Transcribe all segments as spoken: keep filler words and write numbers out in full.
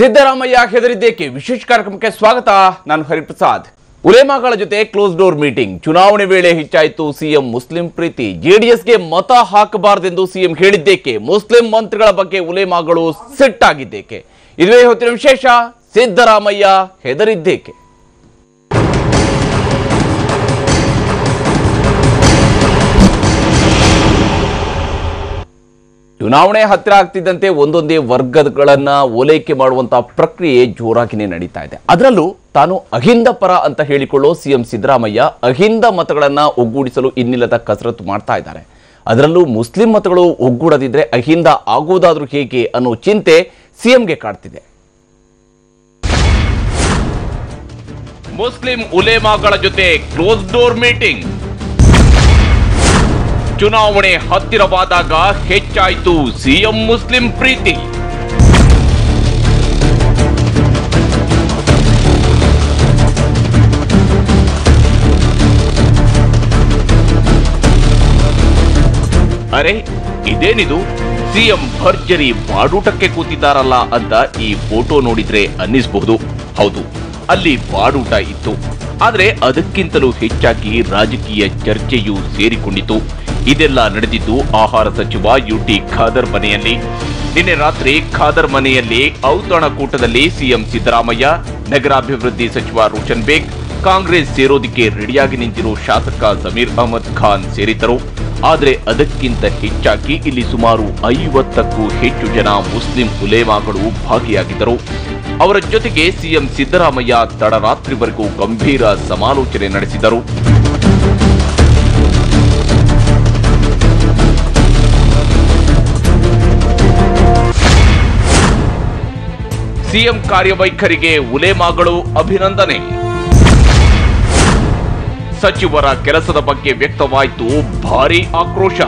ಸಿದ್ದರಾಮಯ್ಯ ಹೆದರಿದ್ದೇಕೆ ವಿಶೇಷ ಕಾರ್ಯಕ್ರಮಕ್ಕೆ ಸ್ವಾಗತ ನಾನು ಹರಿಪ್ರಸಾದ್ ಉಲೇಮಾಗಳ ಜೊತೆ ಕ್ಲೋಸ್ ಡೋರ್ ಮೀಟಿಂಗ್ ಚುನಾವಣೆ ವೇಳೆ ಹೆಚ್ಚಾಯಿತು ಸಿಎಂ ಮುಸ್ಲಿಂ ಪ್ರೀತಿ ಜೆಡಿಎಸ್ಗೆ ಮತ ಹಾಕಬಾರದೆಂದು ಸಿಎಂ ಹೇಳಿದ್ದೇಕೆ ಮುಸ್ಲಿಂ ಮಂತ್ರಿಗಳ ಬಗ್ಗೆ ಉಲೇಮಾಗಳು ಸಿಟ್ಟಾಗಿದ್ದೇಕೆ ಇದುವೇ ಹೊತ್ತಿನ ವಿಶೇಷ ಸಿದ್ದರಾಮಯ್ಯ ಹೆದರಿದ್ದೇಕೆ ಚುನಾವಣೆ ಹತ್ತಿರ ಆಗ್ತಿದ್ದಂತೆ ಒಂದೊಂದೇ ವರ್ಗಗಳನ್ನ ಓಲೈಕೆ ಮಾಡುವಂತಹ ಪ್ರಕ್ರಿಯೆ ಜೋರಾಗಿನೇ ನಡೀತಾ ಇದೆ. ಅದರಲ್ಲೂ ತಾನು ಅಹಿಂದ ಪರ ಅಂತ ಹೇಳಿಕೊಳ್ಳೋ ಸಿಎಂ ಸಿದ್ದರಾಮಯ್ಯ ಅಹಿಂದ ಮತಗಳನ್ನ ಒಗ್ಗೂಡಿಸಲು ಇನ್ನಿಲ್ಲದ ಕಸರತ್ತು ಮಾಡ್ತಾ ಇದ್ದಾರೆ. ಅದರಲ್ಲೂ ಮುಸ್ಲಿಂ ಮತಗಳು ಒಗ್ಗೂಡದಿದ್ರೆ ಅಹಿಂದ ಆಗುವುದಾದ್ರೂ ಹೇಗೆ ಅನ್ನೋ ಚಿಂತೆ ಸಿಎಂಗೆ ಕಾಡ್ತಿದೆ. ಮುಸ್ಲಿಂ ಉಲೇಮಾಗಳ ಜೊತೆ ಕ್ಲೋಸ್ ಡೋರ್ ಮೀಟಿಂಗ್ ಚುನಾವಣೆ ಹತ್ತಿರವಾದಾಗ ಹೆಚ್ಚಾಯಿತು ಸಿಎಂ ಮುಸ್ಲಿಂ ಪ್ರೀತಿ. ಅರೆ ಇದೇನಿದು, ಸಿಎಂ ಭರ್ಜರಿ ಬಾಡೂಟಕ್ಕೆ ಕೂತಿದ್ದಾರಲ್ಲ ಅಂತ ಈ ಫೋಟೋ ನೋಡಿದ್ರೆ ಅನ್ನಿಸಬಹುದು. ಹೌದು, ಅಲ್ಲಿ ಬಾಡೂಟ ಇತ್ತು, ಆದರೆ ಅದಕ್ಕಿಂತಲೂ ಹೆಚ್ಚಾಗಿ ರಾಜಕೀಯ ಚರ್ಚೆಯೂ ಸೇರಿಕೊಂಡಿತು. ಇದೆಲ್ಲ ನಡೆದಿದ್ದು ಆಹಾರ ಸಚಿವ ಯು ಟಿ ಖಾದರ್ ಮನೆಯಲ್ಲಿ. ನಿನ್ನೆ ರಾತ್ರಿ ಖಾದರ್ ಮನೆಯಲ್ಲಿ ಔತಣಕೂಟದಲ್ಲಿ ಸಿಎಂ ಸಿದ್ದರಾಮಯ್ಯ, ನಗರಾಭಿವೃದ್ಧಿ ಸಚಿವ ರೋಷನ್ ಬೇಗ್, ಕಾಂಗ್ರೆಸ್ ಸೇರೋದಿಕ್ಕೆ ರೆಡಿಯಾಗಿ ನಿಂತಿರೋ ಶಾಸಕ ಜಮೀರ್ ಅಹಮದ್ ಖಾನ್ ಸೇರಿದ್ದರು. ಆದರೆ ಅದಕ್ಕಿಂತ ಹೆಚ್ಚಾಗಿ ಇಲ್ಲಿ ಸುಮಾರು ಐವತ್ತಕ್ಕೂ ಹೆಚ್ಚು ಜನ ಮುಸ್ಲಿಂ ಉಲೇಮಾಗಳು ಭಾಗಿಯಾಗಿದ್ದರು. ಅವರ ಜೊತೆಗೆ ಸಿಎಂ ಸಿದ್ದರಾಮಯ್ಯ ತಡರಾತ್ರಿವರೆಗೂ ಗಂಭೀರ ಸಮಾಲೋಚನೆ ನಡೆಸಿದರು. ಸಿಎಂ ಕಾರ್ಯವೈಖರಿಗೆ ಉಲೇಮಾಗಳು ಅಭಿನಂದನೆ. ಸಚಿವರ ಕೆಲಸದ ಬಗ್ಗೆ ವ್ಯಕ್ತವಾಯಿತು ಭಾರೀ ಆಕ್ರೋಶ.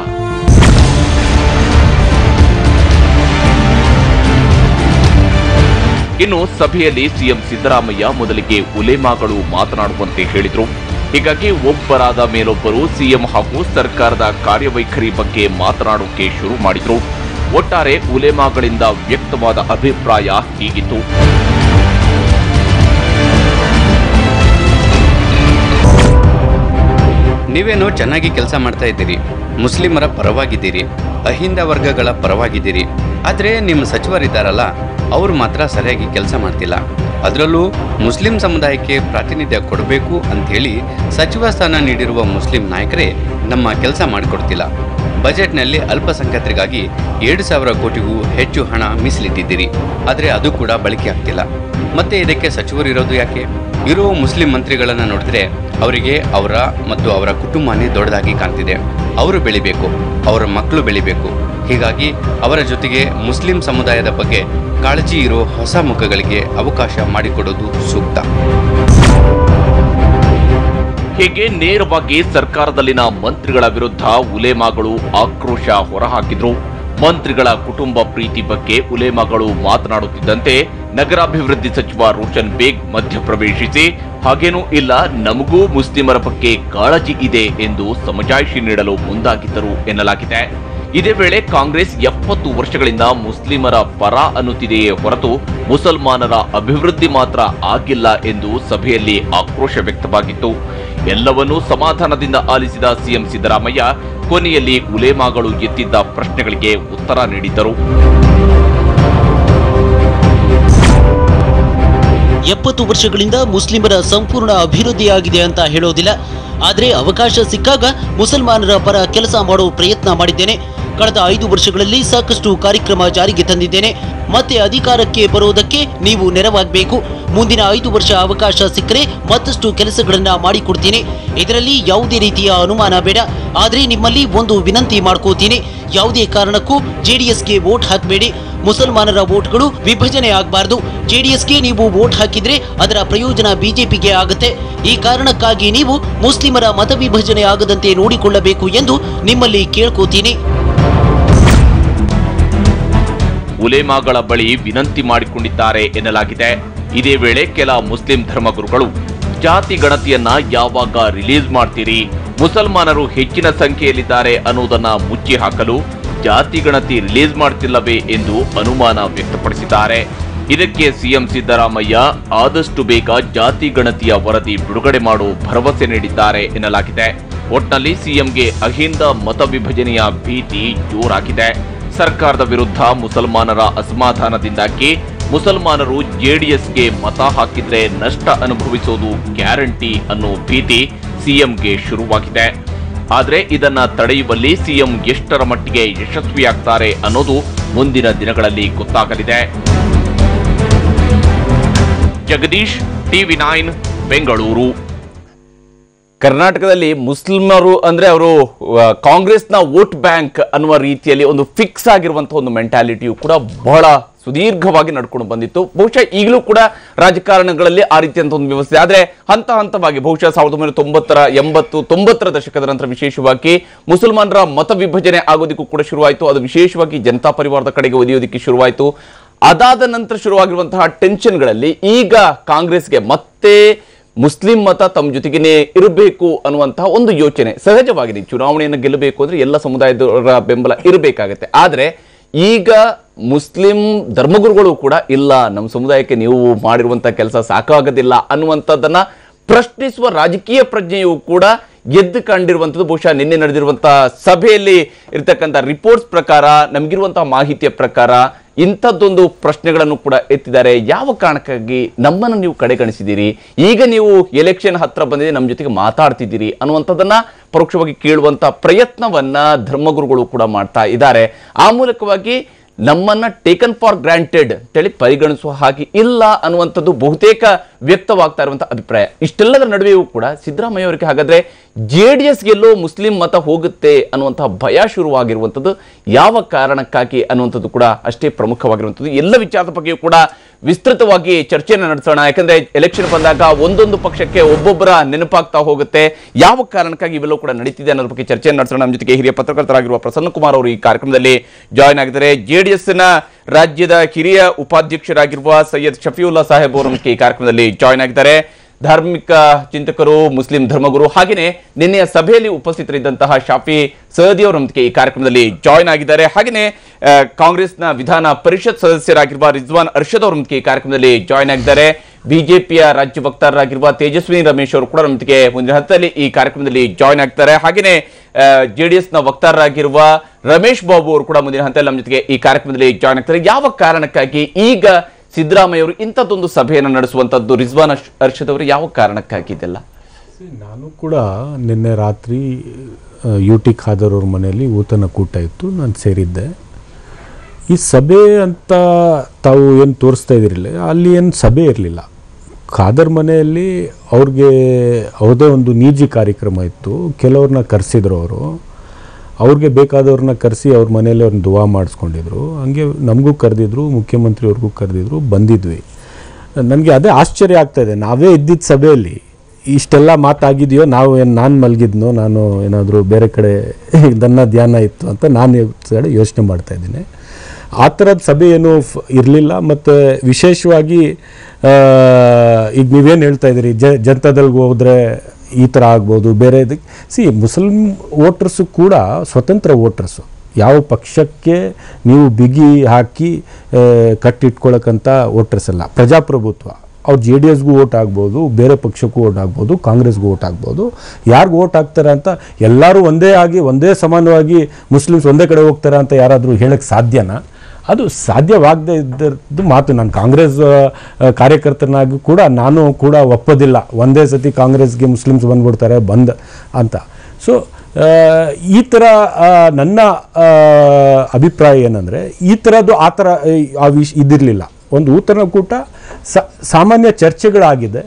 ಇನ್ನು ಸಭೆಯಲ್ಲಿ ಸಿಎಂ ಸಿದ್ದರಾಮಯ್ಯ ಮೊದಲಿಗೆ ಉಲೇಮಾಗಳು ಮಾತನಾಡುವಂತೆ ಹೇಳಿದರು. ಹೀಗಾಗಿ ಒಬ್ಬರಾದ ಮೇಲೊಬ್ಬರು ಸಿಎಂ ಹಾಗೂ ಸರ್ಕಾರದ ಕಾರ್ಯವೈಖರಿ ಬಗ್ಗೆ ಮಾತನಾಡೋಕೆ ಶುರು ಮಾಡಿದ್ರು. ಒಟ್ಟಾರೆ ಉಲೇಮಾಗಳಿಂದ ವ್ಯಕ್ತವಾದ ಅಭಿಪ್ರಾಯ ಹೀಗಿತ್ತು. ನೀವೇನೋ ಚೆನ್ನಾಗಿ ಕೆಲಸ ಮಾಡ್ತಾ ಇದ್ದೀರಿ, ಮುಸ್ಲಿಮರ ಪರವಾಗಿದ್ದೀರಿ, ಅಹಿಂದ ವರ್ಗಗಳ ಪರವಾಗಿದ್ದೀರಿ. ಆದರೆ ನಿಮ್ಮ ಸಚಿವರಿದ್ದಾರಲ್ಲ, ಅವರು ಮಾತ್ರ ಸರಿಯಾಗಿ ಕೆಲಸ ಮಾಡ್ತಿಲ್ಲ. ಅದರಲ್ಲೂ ಮುಸ್ಲಿಂ ಸಮುದಾಯಕ್ಕೆ ಪ್ರಾತಿನಿಧ್ಯ ಕೊಡಬೇಕು ಅಂಥೇಳಿ ಸಚಿವ ಸ್ಥಾನ ನೀಡಿರುವ ಮುಸ್ಲಿಂ ನಾಯಕರೇ ನಮ್ಮ ಕೆಲಸ ಮಾಡಿಕೊಡ್ತಿಲ್ಲ. ಬಜೆಟ್ನಲ್ಲಿ ಅಲ್ಪಸಂಖ್ಯಾತರಿಗಾಗಿ ಎರಡು ಸಾವಿರ ಕೋಟಿಗೂ ಹೆಚ್ಚು ಹಣ ಮೀಸಲಿಟ್ಟಿದ್ದೀರಿ, ಆದರೆ ಅದು ಕೂಡ ಬಳಕೆ ಆಗ್ತಿಲ್ಲ. ಮತ್ತೆ ಇದಕ್ಕೆ ಸಚಿವರಿರೋದು ಯಾಕೆ? ಇರೋ ಮುಸ್ಲಿಂ ಮಂತ್ರಿಗಳನ್ನು ನೋಡಿದ್ರೆ ಅವರಿಗೆ ಅವರ ಮತ್ತು ಅವರ ಕುಟುಂಬನೇ ದೊಡ್ಡದಾಗಿ ಕಾಣ್ತಿದೆ. ಅವರು ಬೆಳಿಬೇಕು, ಅವರ ಮಕ್ಕಳು ಬೆಳಿಬೇಕು. ಹೀಗಾಗಿ ಅವರ ಜೊತೆಗೆ ಮುಸ್ಲಿಂ ಸಮುದಾಯದ ಬಗ್ಗೆ ಕಾಳಜಿ ಇರೋ ಹೊಸ ಮುಖಗಳಿಗೆ ಅವಕಾಶ ಮಾಡಿಕೊಡೋದು ಸೂಕ್ತ. ಹೀಗೆ ನೇರವಾಗಿ ಸರ್ಕಾರದಲ್ಲಿನ ಮಂತ್ರಿಗಳ ವಿರುದ್ಧ ಉಲೇಮಾಗಳು ಆಕ್ರೋಶ ಹೊರಹಾಕಿದ್ರು. ಮಂತ್ರಿಗಳ ಕುಟುಂಬ ಪ್ರೀತಿ ಬಗ್ಗೆ ಉಲೇಮಾಗಳು ಮಾತನಾಡುತ್ತಿದ್ದಂತೆ ನಗರಾಭಿವೃದ್ಧಿ ಸಚಿವ ರೋಷನ್ ಬೇಗ್ ಮಧ್ಯಪ್ರವೇಶಿಸಿ ಹಾಗೇನೂ ಇಲ್ಲ, ನಮಗೂ ಮುಸ್ಲಿಮರ ಬಗ್ಗೆ ಕಾಳಜಿ ಇದೆ ಎಂದು ಸಮಜಾಯಿಷಿ ನೀಡಲು ಮುಂದಾಗಿದ್ದರು ಎನ್ನಲಾಗಿದೆ. ಇದೇ ವೇಳೆ ಕಾಂಗ್ರೆಸ್ ಎಪ್ಪತ್ತು ವರ್ಷಗಳಿಂದ ಮುಸ್ಲಿಮರ ಪರ ಅನ್ನುತ್ತಿದೆಯೇ ಹೊರತು ಮುಸಲ್ಮಾನರ ಅಭಿವೃದ್ಧಿ ಮಾತ್ರ ಆಗಿಲ್ಲ ಎಂದು ಸಭೆಯಲ್ಲಿ ಆಕ್ರೋಶ ವ್ಯಕ್ತವಾಗಿತ್ತು. ಎಲ್ಲವನ್ನೂ ಸಮಾಧಾನದಿಂದ ಆಲಿಸಿದ ಸಿಎಂ ಸಿದ್ದರಾಮಯ್ಯ ಕೊನೆಯಲ್ಲಿ ಉಲೇಮಾಗಳು ಎತ್ತಿದ್ದ ಪ್ರಶ್ನೆಗಳಿಗೆ ಉತ್ತರ ನೀಡಿದ್ದರು. ಎಪ್ಪತ್ತು ವರ್ಷಗಳಿಂದ ಮುಸ್ಲಿಮರ ಸಂಪೂರ್ಣ ಅಭಿವೃದ್ಧಿಯಾಗಿದೆ ಅಂತ ಹೇಳೋದಿಲ್ಲ, ಆದರೆ ಅವಕಾಶ ಸಿಕ್ಕಾಗ ಮುಸಲ್ಮಾನರ ಪರ ಕೆಲಸ ಮಾಡೋ ಪ್ರಯತ್ನ ಮಾಡಿದ್ದೇನೆ. ಕಳೆದ ಐದು ವರ್ಷಗಳಲ್ಲಿ ಸಾಕಷ್ಟು ಕಾರ್ಯಕ್ರಮ ಜಾರಿಗೆ ತಂದಿದ್ದೇನೆ. ಮತ್ತೆ ಅಧಿಕಾರಕ್ಕೆ ಬರೋದಕ್ಕೆ ನೀವು ನೆರವಾಗಬೇಕು. ಮುಂದಿನ ಐದು ವರ್ಷ ಅವಕಾಶ ಸಿಕ್ಕರೆ ಮತ್ತಷ್ಟು ಕೆಲಸಗಳನ್ನು ಮಾಡಿಕೊಡ್ತೀನಿ. ಇದರಲ್ಲಿ ಯಾವುದೇ ರೀತಿಯ ಅನುಮಾನ ಬೇಡ. ಆದರೆ ನಿಮ್ಮಲ್ಲಿ ಒಂದು ವಿನಂತಿ ಮಾಡ್ಕೋತೀನಿ, ಯಾವುದೇ ಕಾರಣಕ್ಕೂ ಜೆಡಿಎಸ್ಗೆ ವೋಟ್ ಹಾಕಬೇಡಿ. ಮುಸಲ್ಮಾನರ ವೋಟ್ಗಳು ವಿಭಜನೆ ಆಗಬಾರ್ದು. ಜೆಡಿಎಸ್ಗೆ ನೀವು ವೋಟ್ ಹಾಕಿದ್ರೆ ಅದರ ಪ್ರಯೋಜನ ಬಿಜೆಪಿಗೆ ಆಗುತ್ತೆ. ಈ ಕಾರಣಕ್ಕಾಗಿ ನೀವು ಮುಸ್ಲಿಮರ ಮತ ವಿಭಜನೆ ಆಗದಂತೆ ನೋಡಿಕೊಳ್ಳಬೇಕು ಎಂದು ನಿಮ್ಮಲ್ಲಿ ಕೇಳ್ಕೋತೀನಿ. ಉಲೇಮಾಗಳ ಬಳಿ ವಿನಂತಿ ಮಾಡಿಕೊಂಡಿದ್ದಾರೆ ಎನ್ನಲಾಗಿದೆ. ಇದೇ ವೇಳೆ ಕೆಲ ಮುಸ್ಲಿಂ ಧರ್ಮಗುರುಗಳು ಜಾತಿ ಗಣತಿಯನ್ನ ಯಾವಾಗ ರಿಲೀಸ್ ಮಾಡ್ತೀರಿ, ಮುಸಲ್ಮಾನರು ಹೆಚ್ಚಿನ ಸಂಖ್ಯೆಯಲ್ಲಿದ್ದಾರೆ ಅನ್ನೋದನ್ನ ಮುಚ್ಚಿ ಹಾಕಲು ಜಾತಿ ಗಣತಿ ರಿಲೀಸ್ ಮಾಡ್ತಿಲ್ಲವೇ ಎಂದು ಅನುಮಾನ ವ್ಯಕ್ತಪಡಿಸಿದ್ದಾರೆ. ಇದಕ್ಕೆ ಸಿಎಂ ಸಿದ್ದರಾಮಯ್ಯ ಆದಷ್ಟು ಬೇಗ ಜಾತಿ ಗಣತಿಯ ವರದಿ ಬಿಡುಗಡೆ ಮಾಡುವ ಭರವಸೆ ನೀಡಿದ್ದಾರೆ ಎನ್ನಲಾಗಿದೆ. ಒಟ್ಟಿನಲ್ಲಿ ಸಿಎಂಗೆ ಅಹಿಂದ ಮತ ವಿಭಜನೆಯ ಭೀತಿ ಜೋರಾಗಿದೆ. ಸರ್ಕಾರದ ವಿರುದ್ಧ ಮುಸಲ್ಮಾನರ ಅಸಮಾಧಾನದಿಂದಾಗಿ ಮುಸಲ್ಮಾನರು ಜೆಡಿಎಸ್ಗೆ ಮತ ಹಾಕಿದ್ರೆ ನಷ್ಟ ಅನುಭವಿಸೋದು ಗ್ಯಾರಂಟಿ ಅನ್ನೋ ಭೀತಿ ಸಿಎಂಗೆ ಶುರುವಾಗಿದೆ. ಆದರೆ ಇದನ್ನ ತಡೆಯುವಲ್ಲಿ ಸಿಎಂ ಎಷ್ಟರ ಮಟ್ಟಿಗೆ ಯಶಸ್ವಿಯಾಗ್ತಾರೆ ಅನ್ನೋದು ಮುಂದಿನ ದಿನಗಳಲ್ಲಿ ಗೊತ್ತಾಗಲಿದೆ. Jagadish, TV nine, Bengaluru. ಕರ್ನಾಟಕದಲ್ಲಿ ಮುಸ್ಲಿಮರು ಅಂದರೆ ಅವರು ಕಾಂಗ್ರೆಸ್ನ ವೋಟ್ ಬ್ಯಾಂಕ್ ಅನ್ನುವ ರೀತಿಯಲ್ಲಿ ಒಂದು ಫಿಕ್ಸ್ ಆಗಿರುವಂತಹ ಒಂದು ಮೆಂಟಾಲಿಟಿಯು ಕೂಡ ಬಹಳ ಸುದೀರ್ಘವಾಗಿ ನಡ್ಕೊಂಡು ಬಂದಿತ್ತು. ಬಹುಶಃ ಈಗಲೂ ಕೂಡ ರಾಜಕಾರಣಗಳಲ್ಲಿ ಆ ರೀತಿಯಂಥ ಒಂದು ವ್ಯವಸ್ಥೆ. ಆದರೆ ಹಂತ ಹಂತವಾಗಿ ಬಹುಶಃ ಸಾವಿರದ ಒಂಬೈನೂರ ತೊಂಬತ್ತರ ಎಂಬತ್ತು ತೊಂಬತ್ತರ ದಶಕದ ನಂತರ ವಿಶೇಷವಾಗಿ ಮುಸಲ್ಮಾನರ ಮತ ವಿಭಜನೆ ಆಗೋದಕ್ಕೂ ಕೂಡ ಶುರುವಾಯಿತು. ಅದು ವಿಶೇಷವಾಗಿ ಜನತಾ ಪರಿವಾರದ ಕಡೆಗೆ ಒಲಿಯೋದಕ್ಕೆ ಶುರುವಾಯಿತು. ಅದಾದ ನಂತರ ಶುರುವಾಗಿರುವಂತಹ ಟೆನ್ಷನ್ಗಳಲ್ಲಿ ಈಗ ಕಾಂಗ್ರೆಸ್ಗೆ ಮತ್ತೆ ಮುಸ್ಲಿಂ ಮತ ತಮ್ಮ ಜೊತೆಗೇನೆ ಇರಬೇಕು ಅನ್ನುವಂತಹ ಒಂದು ಯೋಚನೆ ಸಹಜವಾಗಿದೆ. ಚುನಾವಣೆಯನ್ನು ಗೆಲ್ಲಬೇಕು ಅಂದರೆ ಎಲ್ಲ ಸಮುದಾಯದವರ ಬೆಂಬಲ ಇರಬೇಕಾಗತ್ತೆ. ಆದರೆ ಈಗ ಮುಸ್ಲಿಂ ಧರ್ಮಗುರುಗಳು ಕೂಡ ಇಲ್ಲ, ನಮ್ಮ ಸಮುದಾಯಕ್ಕೆ ನೀವು ಮಾಡಿರುವಂಥ ಕೆಲಸ ಸಾಕಾಗೋದಿಲ್ಲ ಅನ್ನುವಂಥದ್ದನ್ನು ಪ್ರಶ್ನಿಸುವ ರಾಜಕೀಯ ಪ್ರಜ್ಞೆಯು ಕೂಡ ಎದ್ದು ಕಂಡಿರುವಂಥದ್ದು. ಬಹುಶಃ ನಿನ್ನೆ ನಡೆದಿರುವಂಥ ಸಭೆಯಲ್ಲಿ ಇರತಕ್ಕಂಥ ರಿಪೋರ್ಟ್ಸ್ ಪ್ರಕಾರ, ನಮಗಿರುವಂತಹ ಮಾಹಿತಿಯ ಪ್ರಕಾರ ಇಂಥದ್ದೊಂದು ಪ್ರಶ್ನೆಗಳನ್ನು ಕೂಡ ಎತ್ತಿದ್ದಾರೆ. ಯಾವ ಕಾರಣಕ್ಕಾಗಿ ನಮ್ಮನ್ನು ನೀವು ಕಡೆಗಣಿಸಿದ್ದೀರಿ, ಈಗ ನೀವು ಎಲೆಕ್ಷನ್ ಹತ್ತಿರ ಬಂದಿದೆ, ನಮ್ಮ ಜೊತೆಗೆ ಮಾತಾಡ್ತಿದ್ದೀರಿ ಅನ್ನುವಂಥದ್ದನ್ನು ಪರೋಕ್ಷವಾಗಿ ಕೇಳುವಂಥ ಪ್ರಯತ್ನವನ್ನು ಧರ್ಮಗುರುಗಳು ಕೂಡ ಮಾಡ್ತಾ ಇದ್ದಾರೆ. ಆ ಮೂಲಕವಾಗಿ ನಮ್ಮನ್ನು ಟೇಕನ್ ಫಾರ್ ಗ್ರಾಂಟೆಡ್ ಅಂತೇಳಿ ಪರಿಗಣಿಸುವ ಹಾಗೆ ಇಲ್ಲ ಅನ್ನುವಂಥದ್ದು ಬಹುತೇಕ ವ್ಯಕ್ತವಾಗ್ತಾ ಇರುವಂಥ ಅಭಿಪ್ರಾಯ. ಇಷ್ಟೆಲ್ಲದರ ನಡುವೆಯೂ ಕೂಡ ಸಿದ್ದರಾಮಯ್ಯ ಅವರಿಗೆ ಹಾಗಾದರೆ ಜೆ ಡಿ ಎಸ್ಗೆಲ್ಲೋ ಮುಸ್ಲಿಂ ಮತ ಹೋಗುತ್ತೆ ಅನ್ನುವಂಥ ಭಯ ಶುರುವಾಗಿರುವಂಥದ್ದು ಯಾವ ಕಾರಣಕ್ಕಾಗಿ ಅನ್ನುವಂಥದ್ದು ಕೂಡ ಅಷ್ಟೇ ಪ್ರಮುಖವಾಗಿರುವಂಥದ್ದು. ಎಲ್ಲ ವಿಚಾರದ ಬಗ್ಗೆಯೂ ಕೂಡ ವಿಸ್ತೃತವಾಗಿ ಚರ್ಚೆಯನ್ನು ನಡೆಸೋಣ. ಯಾಕಂದರೆ ಎಲೆಕ್ಷನ್ ಬಂದಾಗ ಒಂದೊಂದು ಪಕ್ಷಕ್ಕೆ ಒಬ್ಬೊಬ್ಬರ ನೆನಪಾಗ್ತಾ ಹೋಗುತ್ತೆ. ಯಾವ ಕಾರಣಕ್ಕಾಗಿ ಇವೆಲ್ಲವೂ ಕೂಡ ನಡೀತಿದೆ ಅನ್ನೋದ್ರ ಬಗ್ಗೆ ಚರ್ಚೆಯನ್ನು ನಡೆಸೋಣ. ನಮ್ಮ ಜೊತೆಗೆ ಹಿರಿಯ ಪತ್ರಕರ್ತರಾಗಿರುವ ಪ್ರಸನ್ನ ಕುಮಾರ್ ಅವರು ಈ ಕಾರ್ಯಕ್ರಮದಲ್ಲಿ ಜಾಯ್ನ್ ಆಗಿದ್ದಾರೆ. ಜೆ ಡಿ ಎಸ್ನ ರಾಜ್ಯದ ಹಿರಿಯ ಉಪಾಧ್ಯಕ್ಷರಾಗಿರುವ ಸೈಯದ್ ಶಫಿಯುಲ್ಲಾ ಸಾಹೇಬ್ ಅವರು ಈ ಕಾರ್ಯಕ್ರಮದಲ್ಲಿ ಜಾಯ್ನ್ ಆಗಿದ್ದಾರೆ. ಧಾರ್ಮಿಕ ಚಿಂತಕರು, ಮುಸ್ಲಿಂ ಧರ್ಮಗುರು, ಹಾಗೆಯೇ ನಿನ್ನೆಯ ಸಭೆಯಲ್ಲಿ ಉಪಸ್ಥಿತರಿದ್ದಂತಹ ಶಾಫಿ ಸದಿ ಅವರು ನಮ್ಮೊಂದಿಗೆ ಈ ಕಾರ್ಯಕ್ರಮದಲ್ಲಿ ಜಾಯ್ನ್ ಆಗಿದ್ದಾರೆ. ಹಾಗೆಯೇ ಕಾಂಗ್ರೆಸ್ನ ವಿಧಾನ ಪರಿಷತ್ ಸದಸ್ಯರಾಗಿರುವ ರಿಜ್ವಾನ್ ಅರ್ಷದ್ ಅವರು ನಮ್ಮೊಂದಿಗೆ ಈ ಕಾರ್ಯಕ್ರಮದಲ್ಲಿ ಜಾಯ್ನ್ ಆಗಿದ್ದಾರೆ. ಬಿಜೆಪಿಯ ರಾಜ್ಯ ವಕ್ತಾರರಾಗಿರುವ ತೇಜಸ್ವಿನಿ ರಮೇಶ್ ಅವರು ಕೂಡ ನಮ್ಮೊಂದಿಗೆ ಮುಂದಿನ ಹಂತದಲ್ಲಿ ಈ ಕಾರ್ಯಕ್ರಮದಲ್ಲಿ ಜಾಯ್ನ್ ಆಗ್ತಾರೆ. ಹಾಗೆಯೇ ಜೆ ಡಿ ಎಸ್ನ ವಕ್ತಾರರಾಗಿರುವ ರಮೇಶ್ ಬಾಬು ಅವರು ಕೂಡ ಮುಂದಿನ ಹಂತದಲ್ಲಿ ನಮ್ಮ ಜೊತೆಗೆ ಈ ಕಾರ್ಯಕ್ರಮದಲ್ಲಿ ಜಾಯ್ನ್ ಆಗ್ತಾರೆ. ಯಾವ ಕಾರಣಕ್ಕಾಗಿ ಈಗ ಸಿದ್ದರಾಮಯ್ಯ ಅವರು ಇಂಥದ್ದೊಂದು ಸಭೆಯನ್ನು ನಡೆಸುವಂಥದ್ದು, ರಿಜ್ವಾನ್ ಅರ್ಷದ್ ಅವರು ಯಾವ ಕಾರಣಕ್ಕಾಗಿದ್ದಲ್ಲ? ನಾನು ಕೂಡ ನಿನ್ನೆ ರಾತ್ರಿ ಯು ಟಿ ಖಾದರ್ ಅವ್ರ ಮನೆಯಲ್ಲಿ ಊತನ ಕೂಟ ಇತ್ತು, ನಾನು ಸೇರಿದ್ದೆ. ಈ ಸಭೆ ಅಂತ ತಾವು ಏನು ತೋರಿಸ್ತಾ ಇದ್ದಿರಲಿಲ್ಲ, ಅಲ್ಲಿ ಏನು ಸಭೆ ಇರಲಿಲ್ಲ. ಖಾದರ್ ಮನೆಯಲ್ಲಿ ಅವ್ರಿಗೆ ಯಾವುದೇ ಒಂದು ನೀಜಿ ಕಾರ್ಯಕ್ರಮ ಇತ್ತು. ಕೆಲವ್ರನ್ನ ಕರೆಸಿದ್ರು, ಅವರು ಅವ್ರಿಗೆ ಬೇಕಾದವ್ರನ್ನ ಕರೆಸಿ ಅವ್ರ ಮನೆಯಲ್ಲಿ ಅವ್ರನ್ನ ದುವಾ ಮಾಡಿಸ್ಕೊಂಡಿದ್ರು. ಹಂಗೆ ನಮಗೂ ಕರೆದಿದ್ರು, ಮುಖ್ಯಮಂತ್ರಿಯವ್ರಿಗೂ ಕರೆದಿದ್ರು, ಬಂದಿದ್ವಿ. ನನಗೆ ಅದೇ ಆಶ್ಚರ್ಯ ಆಗ್ತಾಯಿದೆ, ನಾವೇ ಇದ್ದಿದ್ದ ಸಭೆಯಲ್ಲಿ ಇಷ್ಟೆಲ್ಲ ಮಾತಾಗಿದೆಯೋ, ನಾವು ಏನು ನಾನು ಮಲಗಿದ್ನೋ, ನಾನು ಏನಾದರೂ ಬೇರೆ ಕಡೆ ದನ್ನ ಧ್ಯಾನ ಇತ್ತು ಅಂತ ನಾನು ಕಡೆ ಯೋಚನೆ ಮಾಡ್ತಾಯಿದ್ದೀನಿ. ಆ ಥರದ ಸಭೆ ಏನೂ ಇರಲಿಲ್ಲ. ಮತ್ತು ವಿಶೇಷವಾಗಿ ಈಗ ನೀವೇನು ಹೇಳ್ತಾಯಿದ್ದೀರಿ, ಜ ಜನತಾದಳ್ಗೆ ಹೋದರೆ ಈ ಥರ ಆಗ್ಬೋದು, ಬೇರೆ ಇದಕ್ಕೆ ಸಿ ಮುಸ್ಲಿಂ ವೋಟರ್ಸು ಕೂಡ ಸ್ವತಂತ್ರ ವೋಟರ್ಸು. ಯಾವ ಪಕ್ಷಕ್ಕೆ ನೀವು ಬಿಗಿ ಹಾಕಿ ಕಟ್ಟಿಟ್ಕೊಳ್ಳೋಕ್ಕಂಥ ವೋಟರ್ಸ್ ಅಲ್ಲ. ಪ್ರಜಾಪ್ರಭುತ್ವ, ಅವ್ರು ಜೆ ಡಿ ಎಸ್ಗೂ ಓಟ್ ಆಗ್ಬೋದು, ಬೇರೆ ಪಕ್ಷಕ್ಕೂ ಓಟ್ ಆಗ್ಬೋದು, ಕಾಂಗ್ರೆಸ್ಗೂ ಓಟ್ ಆಗ್ಬೋದು. ಯಾರಿಗೂ ಓಟ್ ಹಾಕ್ತಾರೆ ಅಂತ ಎಲ್ಲರೂ ಒಂದೇ ಆಗಿ ಒಂದೇ ಸಮಾನವಾಗಿ ಮುಸ್ಲಿಮ್ಸ್ ಒಂದೇ ಕಡೆ ಹೋಗ್ತಾರೆ ಅಂತ ಯಾರಾದರೂ ಹೇಳೋಕ್ಕೆ ಸಾಧ್ಯನಾ? ಅದು ಸಾಧ್ಯವಾಗದೇ ಇದ್ದದ್ದು ಮಾತು. ನಾನು ಕಾಂಗ್ರೆಸ್ ಕಾರ್ಯಕರ್ತನಾಗೂ ಕೂಡ ನಾನು ಕೂಡ ಒಪ್ಪೋದಿಲ್ಲ, ಒಂದೇ ಸತಿ ಕಾಂಗ್ರೆಸ್ಗೆ ಮುಸ್ಲಿಮ್ಸ್ ಬಂದ್ಬಿಡ್ತಾರೆ ಬಂದ್ ಅಂತ. ಸೊ ಈ ಥರ ನನ್ನ ಅಭಿಪ್ರಾಯ ಏನಂದರೆ, ಈ ಥರದ್ದು ಆ ಥರ ಆ ವಿಷ ಇದಿರಲಿಲ್ಲ. ಒಂದು ಊತನ ಕೂಟ ಸಾಮಾನ್ಯ ಚರ್ಚೆಗಳಾಗಿದೆ,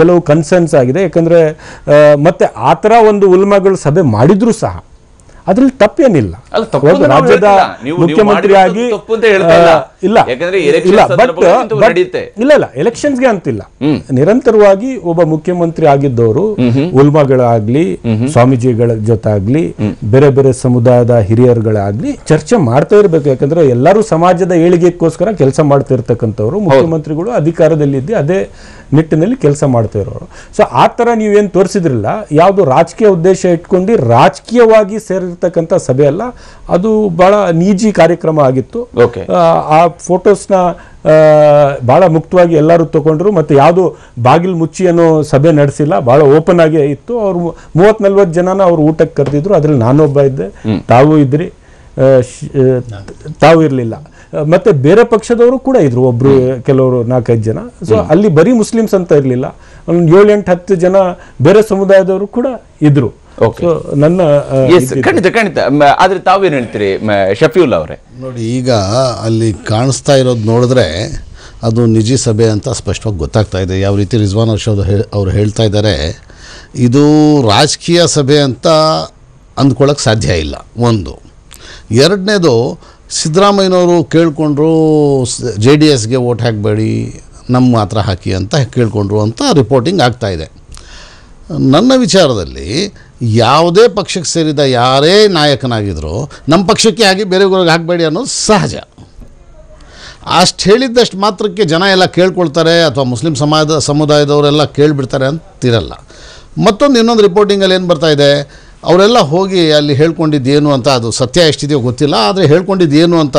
ಕೆಲವು ಕನ್ಸರ್ನ್ಸ್ ಆಗಿದೆ. ಯಾಕಂದರೆ ಮತ್ತು ಆ ಥರ ಒಂದು ಉಲ್ಮಾಗಳು ಸಭೆ ಮಾಡಿದರೂ ಸಹ ಅದ್ರಲ್ಲಿ ತಪ್ಪೇನಿಲ್ಲ. ರಾಜ್ಯದ ಮುಖ್ಯಮಂತ್ರಿಯಾಗಿ ಇಲ್ಲ ಇಲ್ಲ ಇಲ್ಲ ಎಲೆಕ್ಷನ್ಸ್ಗೆ ಅಂತಿಲ್ಲ, ನಿರಂತರವಾಗಿ ಒಬ್ಬ ಮುಖ್ಯಮಂತ್ರಿ ಆಗಿದ್ದವರು ಉಲ್ಮಾಗಳಾಗ್ಲಿ, ಸ್ವಾಮೀಜಿಗಳ ಜೊತೆ ಆಗ್ಲಿ, ಬೇರೆ ಬೇರೆ ಸಮುದಾಯದ ಹಿರಿಯರುಗಳಾಗ್ಲಿ ಚರ್ಚೆ ಮಾಡ್ತಾ ಇರಬೇಕು. ಯಾಕಂದ್ರೆ ಎಲ್ಲರೂ ಸಮಾಜದ ಏಳಿಗೆಗೋಸ್ಕರ ಕೆಲಸ ಮಾಡ್ತಾ ಇರ್ತಕ್ಕಂಥವ್ರು ಮುಖ್ಯಮಂತ್ರಿಗಳು ಅಧಿಕಾರದಲ್ಲಿದ್ದು ಅದೇ ನಿಟ್ಟಿನಲ್ಲಿ ಕೆಲಸ ಮಾಡ್ತಾ ಇರೋರು. ಸೊ ಆ ಥರ ನೀವೇನು ತೋರಿಸಿದ್ರಲ್ಲ, ಯಾವುದು ರಾಜಕೀಯ ಉದ್ದೇಶ ಇಟ್ಕೊಂಡು ರಾಜಕೀಯವಾಗಿ ಸೇರಿರ್ತಕ್ಕಂಥ ಸಭೆ ಅಲ್ಲ, ಅದು ಭಾಳ ನೀಜಿ ಕಾರ್ಯಕ್ರಮ ಆಗಿತ್ತು. ಆ ಫೋಟೋಸ್ನ ಭಾಳ ಮುಕ್ತವಾಗಿ ಎಲ್ಲರೂ ತೊಗೊಂಡ್ರು, ಮತ್ತು ಯಾವುದು ಬಾಗಿಲು ಮುಚ್ಚಿ ಅನ್ನೋ ಸಭೆ ನಡೆಸಿಲ್ಲ, ಭಾಳ ಓಪನ್ ಆಗೇ ಇತ್ತು. ಅವರು ಮೂವತ್ತು ನಲ್ವತ್ತು ಜನನ ಅವರು ಊಟಕ್ಕೆ ಕರೆದಿದ್ರು, ಅದರಲ್ಲಿ ನಾನೊಬ್ಬ ಇದ್ದೆ, ತಾವೂ ಇದ್ರಿ, ತಾವು ಇರಲಿಲ್ಲ. ಮತ್ತು ಬೇರೆ ಪಕ್ಷದವರು ಕೂಡ ಇದ್ದರು, ಒಬ್ಬರು ಕೆಲವರು ನಾಲ್ಕೈದು ಜನ. ಸೊ ಅಲ್ಲಿ ಬರೀ ಮುಸ್ಲಿಮ್ಸ್ ಅಂತ ಇರಲಿಲ್ಲ, ಒಂದು ಏಳು ಎಂಟು ಹತ್ತು ಜನ ಬೇರೆ ಸಮುದಾಯದವರು ಕೂಡ ಇದ್ದರು. ಸೊ ನನ್ನ ಖಂಡಿತ ಖಂಡಿತ. ಆದರೆ ತಾವೇನು ಹೇಳ್ತೀರಿ ಶಫೀವುಲ್ಲಾ ಅವರೇ? ನೋಡಿ, ಈಗ ಅಲ್ಲಿ ಕಾಣಿಸ್ತಾ ಇರೋದು ನೋಡಿದ್ರೆ ಅದು ನಿಜಿ ಸಭೆ ಅಂತ ಸ್ಪಷ್ಟವಾಗಿ ಗೊತ್ತಾಗ್ತಾ ಇದೆ. ಯಾವ ರೀತಿ ರಿಜ್ವಾನ್ ಅರ್ಷಾದ್ ಅವರು ಹೇಳ್ತಾ ಇದ್ದಾರೆ, ಇದು ರಾಜಕೀಯ ಸಭೆ ಅಂತ ಅಂದ್ಕೊಳ್ಳೋಕ್ಕೆ ಸಾಧ್ಯ ಇಲ್ಲ. ಒಂದು ಎರಡನೇದು, ಸಿದ್ದರಾಮಯ್ಯನವರು ಕೇಳಿಕೊಂಡ್ರು ಜೆ ಡಿ ಎಸ್ಗೆ ಓಟ್ ಹಾಕಬೇಡಿ, ನಮ್ಮ ಮಾತ್ರ ಹಾಕಿ ಅಂತ ಕೇಳಿಕೊಂಡ್ರು ಅಂತ ರಿಪೋರ್ಟಿಂಗ್ ಆಗ್ತಾಯಿದೆ. ನನ್ನ ವಿಚಾರದಲ್ಲಿ ಯಾವುದೇ ಪಕ್ಷಕ್ಕೆ ಸೇರಿದ ಯಾರೇ ನಾಯಕನಾಗಿದ್ದರೂ ನಮ್ಮ ಪಕ್ಷಕ್ಕೆ ಆಗಿ ಬೇರೆಯವ್ರಿಗೆ ಹಾಕಬೇಡಿ ಅನ್ನೋದು ಸಹಜ. ಅಷ್ಟು ಹೇಳಿದ್ದಷ್ಟು ಮಾತ್ರಕ್ಕೆ ಜನ ಎಲ್ಲ ಕೇಳ್ಕೊಳ್ತಾರೆ ಅಥವಾ ಮುಸ್ಲಿಂ ಸಮಾಜ ಸಮುದಾಯದವರೆಲ್ಲ ಕೇಳಿಬಿಡ್ತಾರೆ ಅಂತಿರಲ್ಲ. ಮತ್ತೊಂದು ಇನ್ನೊಂದು ರಿಪೋರ್ಟಿಂಗಲ್ಲಿ ಏನು ಬರ್ತಾಯಿದೆ, ಅವರೆಲ್ಲ ಹೋಗಿ ಅಲ್ಲಿ ಹೇಳ್ಕೊಂಡಿದ್ದೇನು ಅಂತ, ಅದು ಸತ್ಯ ಎಷ್ಟಿದೆಯೋ ಗೊತ್ತಿಲ್ಲ, ಆದರೆ ಹೇಳ್ಕೊಂಡಿದ್ದೇನು ಅಂತ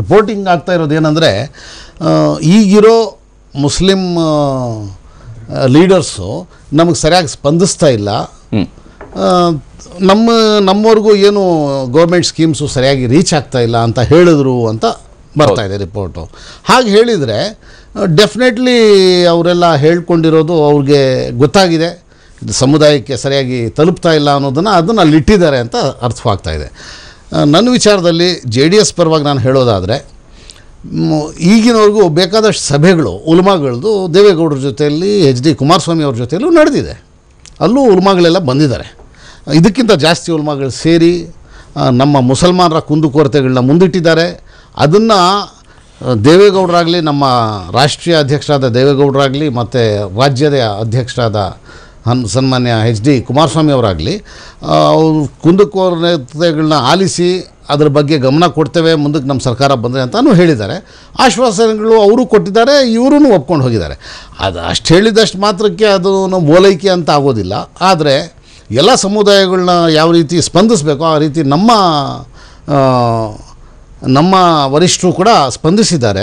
ರಿಪೋರ್ಟಿಂಗ್ ಆಗ್ತಾ ಇರೋದು ಏನಂದರೆ, ಈಗಿರೋ ಮುಸ್ಲಿಂ ಲೀಡರ್ಸು ನಮಗೆ ಸರಿಯಾಗಿ ಸ್ಪಂದಿಸ್ತಾ ಇಲ್ಲ, ನಮ್ಮ ನಮ್ಮವ್ರಿಗೂ ಏನು ಗೌರ್ಮೆಂಟ್ ಸ್ಕೀಮ್ಸು ಸರಿಯಾಗಿ ರೀಚ್ ಆಗ್ತಾ ಇಲ್ಲ ಅಂತ ಹೇಳಿದ್ರು ಅಂತ ಬರ್ತಾ ಇದೆ ರಿಪೋರ್ಟು. ಹಾಗೆ ಹೇಳಿದರೆ ಡೆಫಿನೆಟ್ಲಿ ಅವರೆಲ್ಲ ಹೇಳ್ಕೊಂಡಿರೋದು ಅವ್ರಿಗೆ ಗೊತ್ತಾಗಿದೆ, ಸಮುದಾಯಕ್ಕೆ ಸರಿಯಾಗಿ ತಲುಪ್ತಾ ಇಲ್ಲ ಅನ್ನೋದನ್ನು ಅದನ್ನು ಅಲ್ಲಿಟ್ಟಿದ್ದಾರೆ ಅಂತ ಅರ್ಥವಾಗ್ತಾ ಇದೆ. ನನ್ನ ವಿಚಾರದಲ್ಲಿ ಜೆ ಡಿ ಎಸ್ ಪರವಾಗಿ ನಾನು ಹೇಳೋದಾದರೆ, ಈಗಿನವ್ರಿಗೂ ಬೇಕಾದಷ್ಟು ಸಭೆಗಳು ಉಲ್ಮಾಗಳದ್ದು ದೇವೇಗೌಡರ ಜೊತೆಯಲ್ಲಿ ಎಚ್ ಡಿ ಕುಮಾರಸ್ವಾಮಿ ಅವ್ರ ಜೊತೆಯಲ್ಲೂ ನಡೆದಿದೆ, ಅಲ್ಲೂ ಉಲ್ಮಾಗಳೆಲ್ಲ ಬಂದಿದ್ದಾರೆ. ಇದಕ್ಕಿಂತ ಜಾಸ್ತಿ ಉಲ್ಮಾಗಳು ಸೇರಿ ನಮ್ಮ ಮುಸಲ್ಮಾನರ ಕುಂದುಕೊರತೆಗಳನ್ನ ಮುಂದಿಟ್ಟಿದ್ದಾರೆ. ಅದನ್ನು ದೇವೇಗೌಡರಾಗಲಿ, ನಮ್ಮ ರಾಷ್ಟ್ರೀಯ ಅಧ್ಯಕ್ಷರಾದ ದೇವೇಗೌಡರಾಗಲಿ, ಮತ್ತು ರಾಜ್ಯದ ಅಧ್ಯಕ್ಷರಾದ ಹನ್ ಸನ್ಮಾನ್ಯ ಎಚ್ ಡಿ ಕುಮಾರಸ್ವಾಮಿ ಅವರಾಗಲಿ, ಅವರು ಕುಂದುಕೊರತೆಗಳನ್ನ ಆಲಿಸಿ ಅದ್ರ ಬಗ್ಗೆ ಗಮನ ಕೊಡ್ತೇವೆ ಮುಂದಕ್ಕೆ ನಮ್ಮ ಸರ್ಕಾರ ಬಂದರೆ ಅಂತಲೂ ಹೇಳಿದ್ದಾರೆ. ಆಶ್ವಾಸನೆಗಳು ಅವರು ಕೊಟ್ಟಿದ್ದಾರೆ, ಇವರೂ ಒಪ್ಕೊಂಡು ಹೋಗಿದ್ದಾರೆ. ಅದು ಅಷ್ಟು ಹೇಳಿದಷ್ಟು ಮಾತ್ರಕ್ಕೆ ಅದು ನಮ್ಮ ಓಲೈಕೆ ಅಂತ ಆಗೋದಿಲ್ಲ. ಆದರೆ ಎಲ್ಲ ಸಮುದಾಯಗಳನ್ನ ಯಾವ ರೀತಿ ಸ್ಪಂದಿಸಬೇಕು ಆ ರೀತಿ ನಮ್ಮ ನಮ್ಮ ವರಿಷ್ಠರು ಕೂಡ ಸ್ಪಂದಿಸಿದ್ದಾರೆ.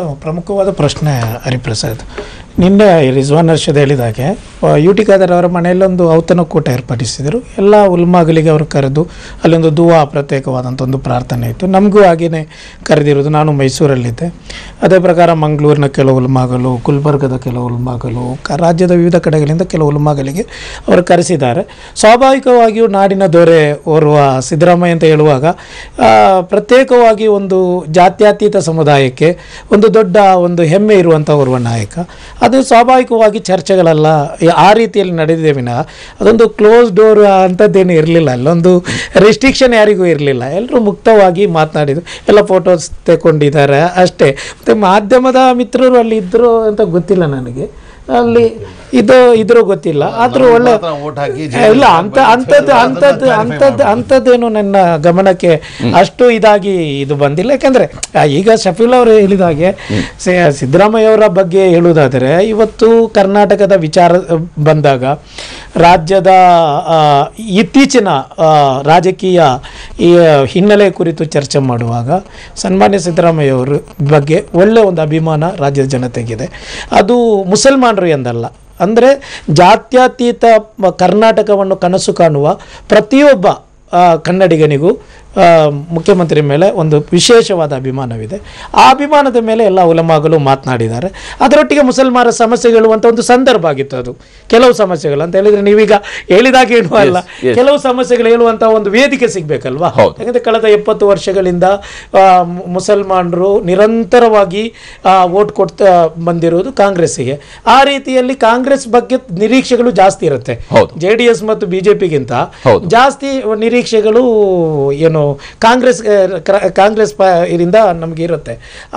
ಅಲ್ಲ? ಪ್ರಮುಖವಾದ ಪ್ರಶ್ನೆ ಹರಿಪ್ರಸಾದ್. ನಿನ್ನೆ ರಿಜ್ವಾನ್ ಅರ್ಷದ್ ಹೇಳಿದಾಗೆ ಯು ಟಿ ಖಾದರ್ ಅವರ ಮನೆಯಲ್ಲೊಂದು ಔತಣಕೂಟ ಏರ್ಪಡಿಸಿದರು. ಎಲ್ಲ ಉಲ್ಮಾಗಳಿಗೆ ಅವರು ಕರೆದು ಅಲ್ಲೊಂದು ದುವಾ ಪ್ರತ್ಯೇಕವಾದಂಥ ಒಂದು ಪ್ರಾರ್ಥನೆ ಇತ್ತು. ನಮಗೂ ಹಾಗೆಯೇ ಕರೆದಿರೋದು, ನಾನು ಮೈಸೂರಲ್ಲಿದ್ದೆ. ಅದೇ ಪ್ರಕಾರ ಮಂಗಳೂರಿನ ಕೆಲವು ಉಲ್ಮಾಗಳು, ಗುಲ್ಬರ್ಗದ ಕೆಲವು ಉಲ್ಮಾಗಳು, ರಾಜ್ಯದ ವಿವಿಧ ಕಡೆಗಳಿಂದ ಕೆಲವು ಉಲ್ಮಾಗಳಿಗೆ ಅವರು ಕರೆಸಿದ್ದಾರೆ. ಸ್ವಾಭಾವಿಕವಾಗಿಯೂ ನಾಡಿನ ದೊರೆ ಓರ್ವ ಸಿದ್ದರಾಮಯ್ಯ ಅಂತ ಹೇಳುವಾಗ ಪ್ರತ್ಯೇಕವಾಗಿ ಒಂದು ಜಾತ್ಯತೀತ ಸಮುದಾಯಕ್ಕೆ ಒಂದು ದೊಡ್ಡ ಒಂದು ಹೆಮ್ಮೆ ಇರುವಂಥ ಓರ್ವ ನಾಯಕ, ಅದು ಸ್ವಾಭಾವಿಕವಾಗಿ ಚರ್ಚೆಗಳೆಲ್ಲ ಆ ರೀತಿಯಲ್ಲಿ ನಡೆದಿದೆ ವಿನಃ ಅದೊಂದು ಕ್ಲೋಸ್ ಡೋರ್ ಅಂಥದ್ದೇನು ಇರಲಿಲ್ಲ, ಅಲ್ಲೊಂದು ರೆಸ್ಟ್ರಿಕ್ಷನ್ ಯಾರಿಗೂ ಇರಲಿಲ್ಲ. ಎಲ್ಲರೂ ಮುಕ್ತವಾಗಿ ಮಾತನಾಡಿದರು, ಎಲ್ಲ ಫೋಟೋಸ್ ತೆಗೊಂಡಿದ್ದಾರೆ ಅಷ್ಟೇ. ಮತ್ತು ಮಾಧ್ಯಮದ ಮಿತ್ರರು ಅಲ್ಲಿ ಇದ್ದರು ಅಂತ ಗೊತ್ತಿಲ್ಲ ನನಗೆ, ಅಲ್ಲಿ ಇದು ಇದ್ರೂ ಗೊತ್ತಿಲ್ಲ. ಆದರೂ ಒಳ್ಳೆ ಇಲ್ಲ ಅಂತ ಅಂಥದ್ದು ಅಂಥದ್ದು ಅಂಥದ್ದು ಅಂಥದ್ದೇನು ನನ್ನ ಗಮನಕ್ಕೆ ಅಷ್ಟು ಇದಾಗಿ ಇದು ಬಂದಿಲ್ಲ. ಯಾಕೆಂದರೆ ಈಗ ಶಫೀಲ್ ಅವರು ಹೇಳಿದಾಗೆ ಸಿದ್ದರಾಮಯ್ಯ ಅವರ ಬಗ್ಗೆ ಹೇಳುವುದಾದರೆ, ಇವತ್ತು ಕರ್ನಾಟಕದ ವಿಚಾರ ಬಂದಾಗ ರಾಜ್ಯದ ಇತ್ತೀಚಿನ ರಾಜಕೀಯ ಈ ಹಿನ್ನೆಲೆ ಕುರಿತು ಚರ್ಚೆ ಮಾಡುವಾಗ ಸನ್ಮಾನ್ಯ ಸಿದ್ದರಾಮಯ್ಯ ಅವರ ಬಗ್ಗೆ ಒಳ್ಳೆಯ ಒಂದು ಅಭಿಮಾನ ರಾಜ್ಯದ ಜನತೆಗಿದೆ. ಅದು ಮುಸಲ್ಮಾನರು ಎಂದಲ್ಲ, ಅಂದರೆ ಜಾತ್ಯತೀತ ಕರ್ನಾಟಕವನ್ನು ಕನಸು ಕಾಣುವ ಪ್ರತಿಯೊಬ್ಬ ಕನ್ನಡಿಗನಿಗೂ ಮುಖ್ಯಮಂತ್ರಿ ಮೇಲೆ ಒಂದು ವಿಶೇಷವಾದ ಅಭಿಮಾನವಿದೆ. ಆ ಅಭಿಮಾನದ ಮೇಲೆ ಎಲ್ಲ ಉಲಮಾಗಳು ಮಾತನಾಡಿದ್ದಾರೆ. ಅದರೊಟ್ಟಿಗೆ ಮುಸಲ್ಮಾನರ ಸಮಸ್ಯೆಗಳು ಅಂತ ಒಂದು ಸಂದರ್ಭ ಆಗಿತ್ತು. ಅದು ಕೆಲವು ಸಮಸ್ಯೆಗಳು ಅಂತ ಹೇಳಿದರೆ ನೀವೀಗ ಹೇಳಿದಾಗ ಏನೂ ಅಲ್ಲ, ಕೆಲವು ಸಮಸ್ಯೆಗಳು ಹೇಳುವಂಥ ಒಂದು ವೇದಿಕೆ ಸಿಗಬೇಕಲ್ವಾ? ಯಾಕಂದರೆ ಕಳೆದ ಎಪ್ಪತ್ತು ವರ್ಷಗಳಿಂದ ಮುಸಲ್ಮಾನರು ನಿರಂತರವಾಗಿ ವೋಟ್ ಕೊಡ್ತಾ ಬಂದಿರುವುದು ಕಾಂಗ್ರೆಸ್ಸಿಗೆ. ಆ ರೀತಿಯಲ್ಲಿ ಕಾಂಗ್ರೆಸ್ ಬಗ್ಗೆ ನಿರೀಕ್ಷೆಗಳು ಜಾಸ್ತಿ ಇರುತ್ತೆ, ಜೆ ಡಿ ಎಸ್ ಮತ್ತು ಬಿ ಜೆ ಪಿಗಿಂತ ಜಾಸ್ತಿ ನಿರೀಕ್ಷೆಗಳು ಏನು ಕಾಂಗ್ರೆಸ್ ಕಾಂಗ್ರೆಸ್ ಇದರಿಂದ ನಮಗೆ ಇರುತ್ತೆ.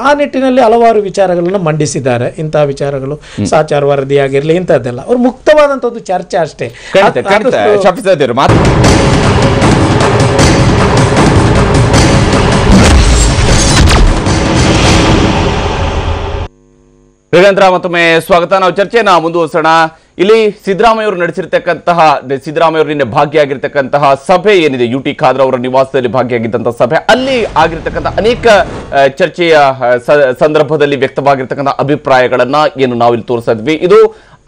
ಆ ನಿಟ್ಟಿನಲ್ಲಿ ಹಲವಾರು ವಿಚಾರಗಳನ್ನು ಮಂಡಿಸಿದ್ದಾರೆ. ಇಂತಹ ವಿಚಾರಗಳು ಸಾಚಾರ ವರದಿ ಆಗಿರಲಿ ಇಂಥದ್ದೆಲ್ಲ ಅವ್ರು ಮುಕ್ತವಾದಂಥ ಒಂದು ಚರ್ಚೆ ಅಷ್ಟೇ. ಹೇಗಂತರ ಮತ್ತೊಮ್ಮೆ ಸ್ವಾಗತ. ನಾವು ಚರ್ಚೆನ ಮುಂದುವರಿಸೋಣ. ಇಲ್ಲಿ ಸಿದ್ದರಾಮಯ್ಯ ಅವರು ನಡೆಸಿರ್ತಕ್ಕಂತಹ ಸಿದ್ದರಾಮಯ್ಯ ಅವರು ನಿನ್ನೆ ಭಾಗಿಯಾಗಿರ್ತಕ್ಕಂತಹ ಸಭೆ ಏನಿದೆ, ಯು ಟಿ ಖಾದರ್ ಅವರ ನಿವಾಸದಲ್ಲಿ ಭಾಗಿಯಾಗಿದ್ದಂತಹ ಸಭೆ, ಅಲ್ಲಿ ಆಗಿರ್ತಕ್ಕಂಥ ಅನೇಕ ಚರ್ಚೆಯ ಸಂದರ್ಭದಲ್ಲಿ ವ್ಯಕ್ತವಾಗಿರ್ತಕ್ಕಂಥ ಅಭಿಪ್ರಾಯಗಳನ್ನ ಏನು ನಾವಿಲ್ಲಿ ತೋರಿಸಿದ್ವಿ. ಇದು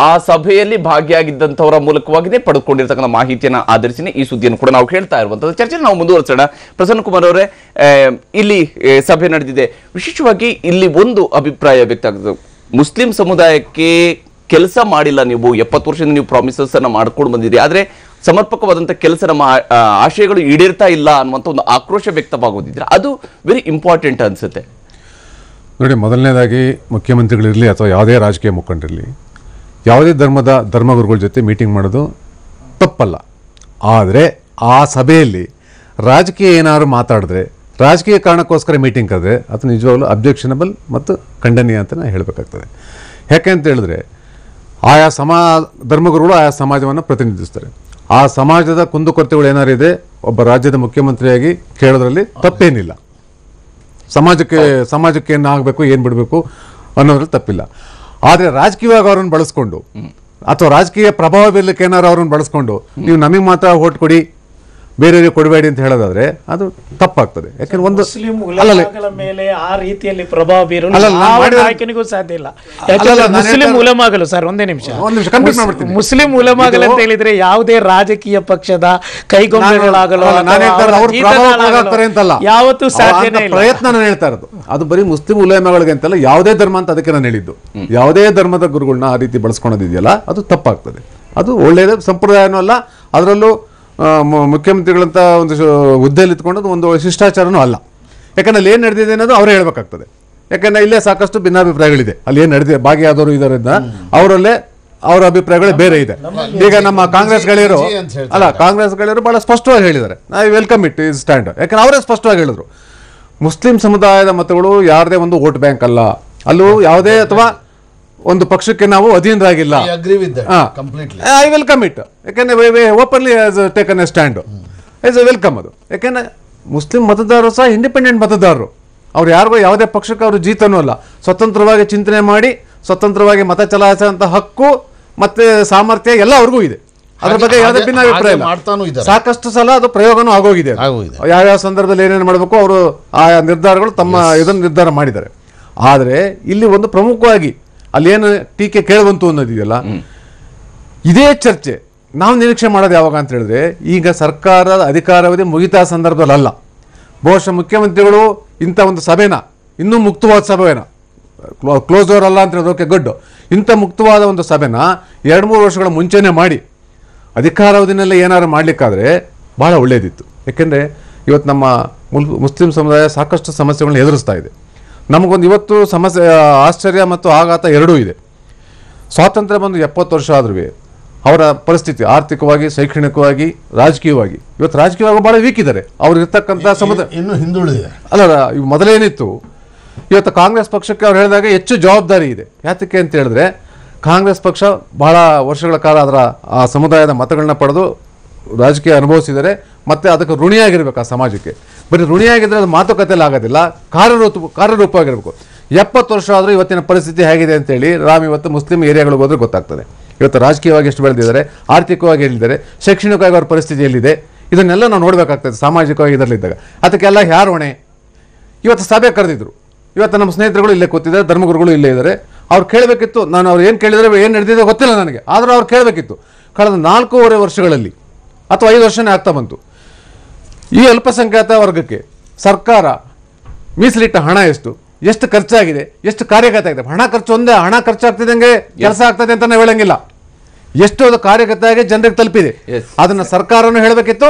ಆ ಸಭೆಯಲ್ಲಿ ಭಾಗಿಯಾಗಿದ್ದಂಥವರ ಮೂಲಕವಾಗಿದೆ ಪಡೆದುಕೊಂಡಿರ್ತಕ್ಕಂಥ ಮಾಹಿತಿಯನ್ನು ಆಧರಿಸಿ ಈ ಸುದ್ದಿಯನ್ನು ಕೂಡ ನಾವು ಹೇಳ್ತಾ ಇರುವಂಥದ್ದು. ಚರ್ಚೆ ನಾವು ಮುಂದುವರಿಸೋಣ. ಪ್ರಸನ್ನ ಕುಮಾರ್ ಅವರೇ, ಇಲ್ಲಿ ಸಭೆ ನಡೆದಿದೆ, ವಿಶೇಷವಾಗಿ ಇಲ್ಲಿ ಒಂದು ಅಭಿಪ್ರಾಯ ವ್ಯಕ್ತ ಆಗ್ತದೆ, ಮುಸ್ಲಿಂ ಸಮುದಾಯಕ್ಕೆ ಕೆಲಸ ಮಾಡಿಲ್ಲ ನೀವು, ಎಪ್ಪತ್ತು ವರ್ಷದಿಂದ ನೀವು ಪ್ರಾಮಿಸಸ್ ಅನ್ನು ಮಾಡ್ಕೊಂಡು ಬಂದಿದ್ದೀರಿ, ಆದರೆ ಸಮರ್ಪಕವಾದಂಥ ಕೆಲಸ ನಮ್ಮ ಆಶಯಗಳು ಈಡೇರ್ತಾ ಇಲ್ಲ ಅನ್ನುವಂಥ ಒಂದು ಆಕ್ರೋಶ ವ್ಯಕ್ತವಾಗೋದಿದ್ರೆ ಅದು ವೆರಿ ಇಂಪಾರ್ಟೆಂಟ್ ಅನಿಸುತ್ತೆ. ನೋಡಿ, ಮೊದಲನೇದಾಗಿ ಮುಖ್ಯಮಂತ್ರಿಗಳಿರಲಿ ಅಥವಾ ಯಾವುದೇ ರಾಜಕೀಯ ಮುಖಂಡರಿರಲಿ, ಯಾವುದೇ ಧರ್ಮದ ಧರ್ಮಗುರುಗಳ ಜೊತೆ ಮೀಟಿಂಗ್ ಮಾಡೋದು ತಪ್ಪಲ್ಲ. ಆದರೆ ಆ ಸಭೆಯಲ್ಲಿ ರಾಜಕೀಯ ಏನಾದರೂ ಮಾತಾಡಿದ್ರೆ, ರಾಜಕೀಯ ಕಾರಣಕ್ಕೋಸ್ಕರ ಮೀಟಿಂಗ್ ಕರೆದ್ರೆ ಅದು ನಿಜವಾಗ್ಲೂ ಅಬ್ಜೆಕ್ಷನಬಲ್ ಮತ್ತು ಖಂಡನೀಯ ಅಂತ ನಾನು ಹೇಳಬೇಕಾಗ್ತದೆ. ಯಾಕೆ ಅಂತ ಹೇಳಿದ್ರೆ, ಆಯಾ ಸಮಾ ಧರ್ಮಗುರುಗಳು ಆಯಾ ಸಮಾಜವನ್ನು ಪ್ರತಿನಿಧಿಸ್ತಾರೆ. ಆ ಸಮಾಜದ ಕುಂದುಕೊರತೆಗಳು ಏನಾರು ಇದೆ, ಒಬ್ಬ ರಾಜ್ಯದ ಮುಖ್ಯಮಂತ್ರಿಯಾಗಿ ಕೇಳೋದ್ರಲ್ಲಿ ತಪ್ಪೇನಿಲ್ಲ. ಸಮಾಜಕ್ಕೆ ಸಮಾಜಕ್ಕೆ ಏನು ಆಗಬೇಕು ಏನು ಬಿಡಬೇಕು ಅನ್ನೋದ್ರಲ್ಲಿ ತಪ್ಪಿಲ್ಲ. ಆದರೆ ರಾಜಕೀಯವಾಗಿ ಅವ್ರನ್ನ ಬಳಸ್ಕೊಂಡು ಅಥವಾ ರಾಜಕೀಯ ಪ್ರಭಾವ ಬೀರಲಿಕ್ಕೆ ಏನಾರು ಅವ್ರನ್ನ ಬಳಸ್ಕೊಂಡು ನೀವು ನಮಗೆ ಮಾತ್ರ ಓಟ್ ಕೊಡಿ ಬೇರೆಯವರಿಗೆ ಕೊಡಬೇಡಿ ಅಂತ ಹೇಳೋದಾದ್ರೆ ಅದು ತಪ್ಪಾಗ್ತದೆ. ಯಾಕಂದ್ರೆ ಒಂದು ಆ ರೀತಿಯಲ್ಲಿ ಪ್ರಭಾವ ಬೀರಲು ಸಾಧ್ಯ ಇಲ್ಲ. ಮುಸ್ಲಿಂ ಉಲೆಮಾಗಳು ಸರ್, ಒಂದೇ ನಿಮಿಷ ಒಂದು ನಿಮಿಷ ಕಂಪ್ಲೀಟ್ ಮಾಡ್ಬಿಡ್ತೀನಿ. ಮುಸ್ಲಿಂ ಉಲೆಮಾಗಳು ಅಂತ ಹೇಳಿದ್ರೆ ಯಾವುದೇ ರಾಜಕೀಯ ಪಕ್ಷದ ಕೈಗೊಂಬೆಗಳಾಗಲೋ ಯಾವತ್ತೂ ಸಾಧ್ಯನೇ ಇಲ್ಲ. ಪ್ರಯತ್ನ ನಾನು ಹೇಳ್ತಾ ಇರೋದು ಅದು ಬರೀ ಮುಸ್ಲಿಂ ಉಲೆಮಾಗಳಿಗೆ ಅಂತಲ್ಲ, ಯಾವುದೇ ಧರ್ಮ ಅಂತ ಅದಕ್ಕೆ ನಾನು ಹೇಳಿದ್ದು. ಯಾವುದೇ ಧರ್ಮದ ಗುರುಗಳನ್ನ ಆ ರೀತಿ ಬಳಸ್ಕೊಳೋದಿದೆಯಲ್ಲ ಅದು ತಪ್ಪಾಗ್ತದೆ. ಅದು ಒಳ್ಳೆಯದೇ, ಸಂಪ್ರದಾಯನೂ ಅಲ್ಲ, ಅದರಲ್ಲೂ ಮುಖ್ಯಮಂತ್ರಿಗಳಂತ ಒಂದು ಹುದ್ದೆಯಲ್ಲಿ ಇಟ್ಕೊಂಡು ಒಂದು ಶಿಷ್ಟಾಚಾರನೂ ಅಲ್ಲ. ಯಾಕಂದ್ರೆ ಅಲ್ಲಿ ಏನು ನಡೆದಿದೆ ಅನ್ನೋದು ಅವರೇ ಹೇಳಬೇಕಾಗ್ತದೆ. ಯಾಕಂದರೆ ಇಲ್ಲೇ ಸಾಕಷ್ಟು ಭಿನ್ನಾಭಿಪ್ರಾಯಗಳಿದೆ. ಅಲ್ಲಿ ಏನು ನಡೆದಿದೆ, ಭಾಗಿಯಾದವರು ಇದರಿಂದ ಅವರಲ್ಲೇ ಅವರ ಅಭಿಪ್ರಾಯಗಳೇ ಬೇರೆ ಇದೆ. ಈಗ ನಮ್ಮ ಕಾಂಗ್ರೆಸ್ಗಳಿರೋ ಅಲ್ಲ ಕಾಂಗ್ರೆಸ್ಗಳಿರೋ ಭಾಳ ಸ್ಪಷ್ಟವಾಗಿ ಹೇಳಿದ್ದಾರೆ, I welcome it is stand. ಯಾಕಂದ್ರೆ ಅವರೇ ಸ್ಪಷ್ಟವಾಗಿ ಹೇಳಿದ್ರು, ಮುಸ್ಲಿಂ ಸಮುದಾಯದ ಮತಗಳು ಯಾರದೇ ಒಂದು ವೋಟ್ ಬ್ಯಾಂಕ್ ಅಲ್ಲ, ಅಲ್ಲೂ ಯಾವುದೇ ಅಥವಾ ಒಂದು ಪಕ್ಷಕ್ಕೆ ನಾವು ಅಧೀನರಾಗಿಲ್ಲ. ಐ ವೆಲ್ಕಮ್ ಇಟ್, ಯಾಕೆಂದರೆ openly as taken a stand, as a welcome. ಅದು ಯಾಕೆಂದರೆ ಮುಸ್ಲಿಂ ಮತದಾರರು ಸಹ ಇಂಡಿಪೆಂಡೆಂಟ್ ಮತದಾರರು, ಅವ್ರು ಯಾರಿಗೂ ಯಾವುದೇ ಪಕ್ಷಕ್ಕೆ ಅವರು ಜೀತನೂ ಅಲ್ಲ. ಸ್ವತಂತ್ರವಾಗಿ ಚಿಂತನೆ ಮಾಡಿ ಸ್ವತಂತ್ರವಾಗಿ ಮತ ಚಲಾಯಿಸೋಂಥ ಹಕ್ಕು ಮತ್ತು ಸಾಮರ್ಥ್ಯ ಎಲ್ಲ ಅವ್ರಿಗೂ ಇದೆ. ಅದ್ರ ಬಗ್ಗೆ ಯಾವುದೇ ಭಿನ್ನಾಭಿಪ್ರಾಯ ಸಾಕಷ್ಟು ಸಲ ಅದು ಪ್ರಯೋಗನೂ ಆಗೋಗಿದೆ. ಯಾವ್ಯಾವ ಸಂದರ್ಭದಲ್ಲಿ ಏನೇನು ಮಾಡಬೇಕು ಅವರು ಆ ನಿರ್ಧಾರಗಳು ತಮ್ಮ ಇದನ್ನು ನಿರ್ಧಾರ ಮಾಡಿದ್ದಾರೆ. ಆದರೆ ಇಲ್ಲಿ ಒಂದು ಪ್ರಮುಖವಾಗಿ ಅಲ್ಲೇನು ಟೀಕೆ ಕೇಳಬಂತು ಅನ್ನೋದಿದೆಯಲ್ಲ, ಇದೇ ಚರ್ಚೆ ನಾವು ನಿರೀಕ್ಷೆ ಮಾಡೋದು ಯಾವಾಗ ಅಂತ ಹೇಳಿದ್ರೆ, ಈಗ ಸರ್ಕಾರದ ಅಧಿಕಾರಾವಧಿ ಮುಗಿತಾ ಸಂದರ್ಭದಲ್ಲ. ಬಹುಶಃ ಮುಖ್ಯಮಂತ್ರಿಗಳು ಇಂಥ ಒಂದು ಸಭೆನ, ಇನ್ನೂ ಮುಕ್ತವಾದ ಸಭೆನ, ಕ್ಲೋ ಕ್ಲೋಸ್ ಡೋರ್ ಅಲ್ಲ ಅಂತ ಹೇಳೋದಕ್ಕೆ ಗುಡ್, ಇಂಥ ಮುಕ್ತವಾದ ಒಂದು ಸಭೆನ ಎರಡು ಮೂರು ವರ್ಷಗಳ ಮುಂಚೆನೇ ಮಾಡಿ ಅಧಿಕಾರಾವಧಿನಲ್ಲೇ ಏನಾದ್ರು ಮಾಡಲಿಕ್ಕಾದ್ರೆ ಭಾಳ ಒಳ್ಳೆಯದಿತ್ತು. ಯಾಕೆಂದರೆ ಇವತ್ತು ನಮ್ಮ ಮುಲ್ ಮುಸ್ಲಿಂ ಸಮುದಾಯ ಸಾಕಷ್ಟು ಸಮಸ್ಯೆಗಳನ್ನ ಎದುರಿಸ್ತಾ ಇದೆ. ನಮಗೊಂದು ಇವತ್ತು ಸಮಸ್ಯೆ, ಆಶ್ಚರ್ಯ ಮತ್ತು ಆಘಾತ ಎರಡೂ ಇದೆ. ಸ್ವಾತಂತ್ರ್ಯ ಬಂದು ಎಪ್ಪತ್ತು ವರ್ಷ ಆದ್ರೂ ಅವರ ಪರಿಸ್ಥಿತಿ ಆರ್ಥಿಕವಾಗಿ, ಶೈಕ್ಷಣಿಕವಾಗಿ, ರಾಜಕೀಯವಾಗಿ ಇವತ್ತು ರಾಜಕೀಯವಾಗಿ ಭಾಳ ವೀಕ್ ಇದ್ದಾರೆ. ಅವ್ರು ಇರ್ತಕ್ಕಂಥ ಸಮುದಾಯ ಇನ್ನೂ ಹಿಂದುಳಿದಿದೆ ಅಲ್ಲ. ಮೊದಲೇನಿತ್ತು, ಇವತ್ತು ಕಾಂಗ್ರೆಸ್ ಪಕ್ಷಕ್ಕೆ ಅವ್ರು ಹೇಳಿದಾಗ ಹೆಚ್ಚು ಜವಾಬ್ದಾರಿ ಇದೆ. ಯಾತಕ್ಕೆ ಅಂತ ಹೇಳಿದ್ರೆ, ಕಾಂಗ್ರೆಸ್ ಪಕ್ಷ ಬಹಳ ವರ್ಷಗಳ ಕಾಲ ಅದರ ಆ ಸಮುದಾಯದ ಮತಗಳನ್ನ ಪಡೆದು ರಾಜಕೀಯ ಅನುಭವಿಸಿದರೆ ಮತ್ತು ಅದಕ್ಕೆ ಋಣಿಯಾಗಿರ್ಬೇಕು. ಆ ಸಮಾಜಕ್ಕೆ ಬರೀ ಋಣಿಯಾಗಿದ್ದರೆ ಅದು ಮಾತುಕತೆಯಲ್ಲಿ ಆಗೋದಿಲ್ಲ, ಕಾರ್ಯರೂಪ ಕಾರ್ಯರೂಪವಾಗಿರಬೇಕು. ಎಪ್ಪತ್ತು ವರ್ಷ ಆದರೂ ಇವತ್ತಿನ ಪರಿಸ್ಥಿತಿ ಹೇಗಿದೆ ಅಂತೇಳಿ ರಾಮ್ ಇವತ್ತು ಮುಸ್ಲಿಂ ಏರಿಯಾಗಳಿಗೆ ಹೋದರೆ ಗೊತ್ತಾಗ್ತದೆ. ಇವತ್ತು ರಾಜಕೀಯವಾಗಿ ಎಷ್ಟು ಬೆಳೆದಿದ್ದಾರೆ, ಆರ್ಥಿಕವಾಗಿ ಹೇಳಿದ್ದಾರೆ, ಶೈಕ್ಷಣಿಕವಾಗಿ ಅವ್ರ ಪರಿಸ್ಥಿತಿ ಎಲ್ಲಿದೆ, ಇದನ್ನೆಲ್ಲ ನಾವು ನೋಡಬೇಕಾಗ್ತದೆ ಸಾಮಾಜಿಕವಾಗಿ ಇದರಲ್ಲಿದ್ದಾಗ. ಅದಕ್ಕೆಲ್ಲ ಯಾರು ಹೊಣೆ? ಇವತ್ತು ಸಭೆ ಕರೆದಿದ್ರು, ಇವತ್ತು ನಮ್ಮ ಸ್ನೇಹಿತರುಗಳು ಇಲ್ಲೇ ಕೂತಿದ್ದಾರೆ, ಧರ್ಮಗುರುಗಳು ಇಲ್ಲೇ ಇದ್ದಾರೆ. ಅವ್ರು ಕೇಳಬೇಕಿತ್ತು. ನಾನು ಅವ್ರು ಏನು ಕೇಳಿದರೆ ಏನು ನಡೆದಿದೆ ಗೊತ್ತಿಲ್ಲ ನನಗೆ, ಆದರೂ ಅವ್ರು ಕೇಳಬೇಕಿತ್ತು. ಕಳೆದ ನಾಲ್ಕೂವರೆ ವರ್ಷಗಳಲ್ಲಿ ಅಥವಾ ಐದು ವರ್ಷನೇ ಆಗ್ತಾ ಬಂತು, ಈ ಅಲ್ಪಸಂಖ್ಯಾತ ವರ್ಗಕ್ಕೆ ಸರ್ಕಾರ ಮೀಸಲಿಟ್ಟ ಹಣ ಎಷ್ಟು, ಎಷ್ಟು ಖರ್ಚಾಗಿದೆ, ಎಷ್ಟು ಕಾರ್ಯಗತ ಆಗಿದೆ. ಹಣ ಖರ್ಚು ಒಂದೇ, ಹಣ ಖರ್ಚಾಗ್ತಿದ್ದಂಗೆ ಕೆಲಸ ಆಗ್ತದೆ ಅಂತ ನಾವು ಹೇಳಂಗಿಲ್ಲ. ಎಷ್ಟು ಅದು ಕಾರ್ಯಗತ ಆಗಿ ಜನರಿಗೆ ತಲುಪಿದೆ ಅದನ್ನು ಸರ್ಕಾರನೂ ಹೇಳಬೇಕಿತ್ತು,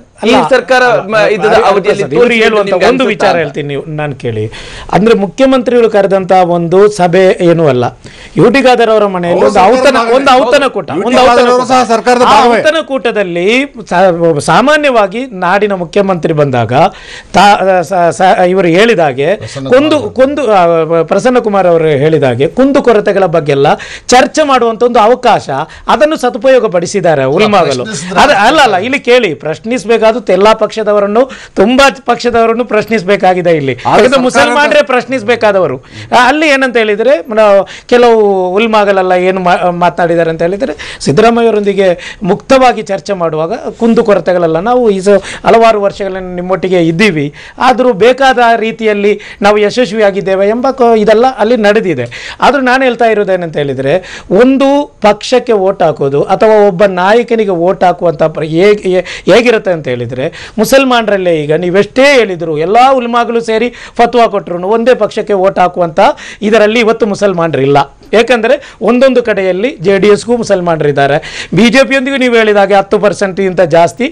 ಈ ಸರ್ಕಾರ ಒಂದು ವಿಚಾರ ಹೇಳ್ತೀನಿ ನೀವು ನಾನು ಕೇಳಿ. ಅಂದ್ರೆ ಮುಖ್ಯಮಂತ್ರಿಗಳು ಕರೆದಂತ ಒಂದು ಸಭೆ ಏನೂ ಅಲ್ಲ. ಯುಟಿ ಖಾದರ್ ಅವರ ಮನೆಯಲ್ಲಿ ಒಂದು ಔತಣ ಒಂದು ಔತಣ ಕೂಟ ಒಂದು ಔತಣ ಕೂಟದಲ್ಲಿ ಸಾಮಾನ್ಯವಾಗಿ ನಾಡಿನ ಮುಖ್ಯಮಂತ್ರಿ ಬಂದಾಗ ಇವರು ಹೇಳಿದಾಗೆ ಕುಂದು ಕುಂದು ಪ್ರಸನ್ನ ಕುಮಾರ್ ಅವರು ಹೇಳಿದಾಗೆ ಕುಂದು ಕೊರತೆಗಳ ಬಗ್ಗೆ ಎಲ್ಲ ಚರ್ಚೆ ಮಾಡುವಂತ ಒಂದು ಅವಕಾಶ, ಅದನ್ನು ಸದುಪಯೋಗ ಪಡಿಸಿದ್ದಾರೆ ಉಲ್ಮಾಗಳು. ಅಲ್ಲ ಅಲ್ಲ ಇಲ್ಲಿ ಕೇಳಿ, ಪ್ರಶ್ನಿಸಬೇಕು ಎಲ್ಲಾ ಪಕ್ಷದವರನ್ನು, ತುಂಬಾ ಪಕ್ಷದವರನ್ನು ಪ್ರಶ್ನಿಸಬೇಕಾಗಿದೆ. ಇಲ್ಲಿ ಮುಸಲ್ಮಾನರೇ ಪ್ರಶ್ನಿಸಬೇಕಾದವರು. ಅಲ್ಲಿ ಏನಂತ ಹೇಳಿದರೆ ಕೆಲವು ಉಲ್ಮಾಗಳೆಲ್ಲ ಏನು ಮಾತನಾಡಿದ್ದಾರೆ ಅಂತ ಹೇಳಿದರೆ, ಸಿದ್ದರಾಮಯ್ಯವರೊಂದಿಗೆ ಮುಕ್ತವಾಗಿ ಚರ್ಚೆ ಮಾಡುವಾಗ ಕುಂದು ಕೊರತೆಗಳೆಲ್ಲ ನಾವು ಈ ಹಲವಾರು ವರ್ಷಗಳನ್ನು ನಿಮ್ಮೊಟ್ಟಿಗೆ ಇದ್ದೀವಿ, ಆದರೂ ಬೇಕಾದ ರೀತಿಯಲ್ಲಿ ನಾವು ಯಶಸ್ವಿಯಾಗಿದ್ದೇವೆ ಎಂಬ ಇದೆಲ್ಲ ಅಲ್ಲಿ ನಡೆದಿದೆ. ಆದರೂ ನಾನು ಹೇಳ್ತಾ ಇರೋದೇನಂತ ಹೇಳಿದರೆ, ಒಂದು ಪಕ್ಷಕ್ಕೆ ಓಟ್ ಹಾಕೋದು ಅಥವಾ ಒಬ್ಬ ನಾಯಕನಿಗೆ ಓಟ್ ಹಾಕುವಂಥ ಹೇಗೆ ಹೇಗಿರುತ್ತೆ ಅಂತ ಹೇಳಿದರೆ, ಮುಸಲ್ಮಾನರಲ್ಲೇ ಈಗ ನೀವೆಷ್ಟೇ ಹೇಳಿದರು, ಎಲ್ಲ ಉಲ್ಮಾಗಳು ಸೇರಿ ಫತ್ವಾ ಕೊಟ್ಟರು, ಒಂದೇ ಪಕ್ಷಕ್ಕೆ ಓಟ್ ಹಾಕುವಂಥ ಇದರಲ್ಲಿ ಇವತ್ತು ಮುಸಲ್ಮಾನರಿಲ್ಲ. ಯಾಕಂದರೆ ಒಂದೊಂದು ಕಡೆಯಲ್ಲಿ ಜೆ ಡಿ ಎಸ್ಗೂ ಮುಸಲ್ಮಾನರಿದ್ದಾರೆ, ಬಿ ಜೆ ಪಿಯೊಂದಿಗೂ ನೀವು ಹೇಳಿದಾಗೆ ಹತ್ತು ಪರ್ಸೆಂಟ್ಗಿಂತ ಜಾಸ್ತಿ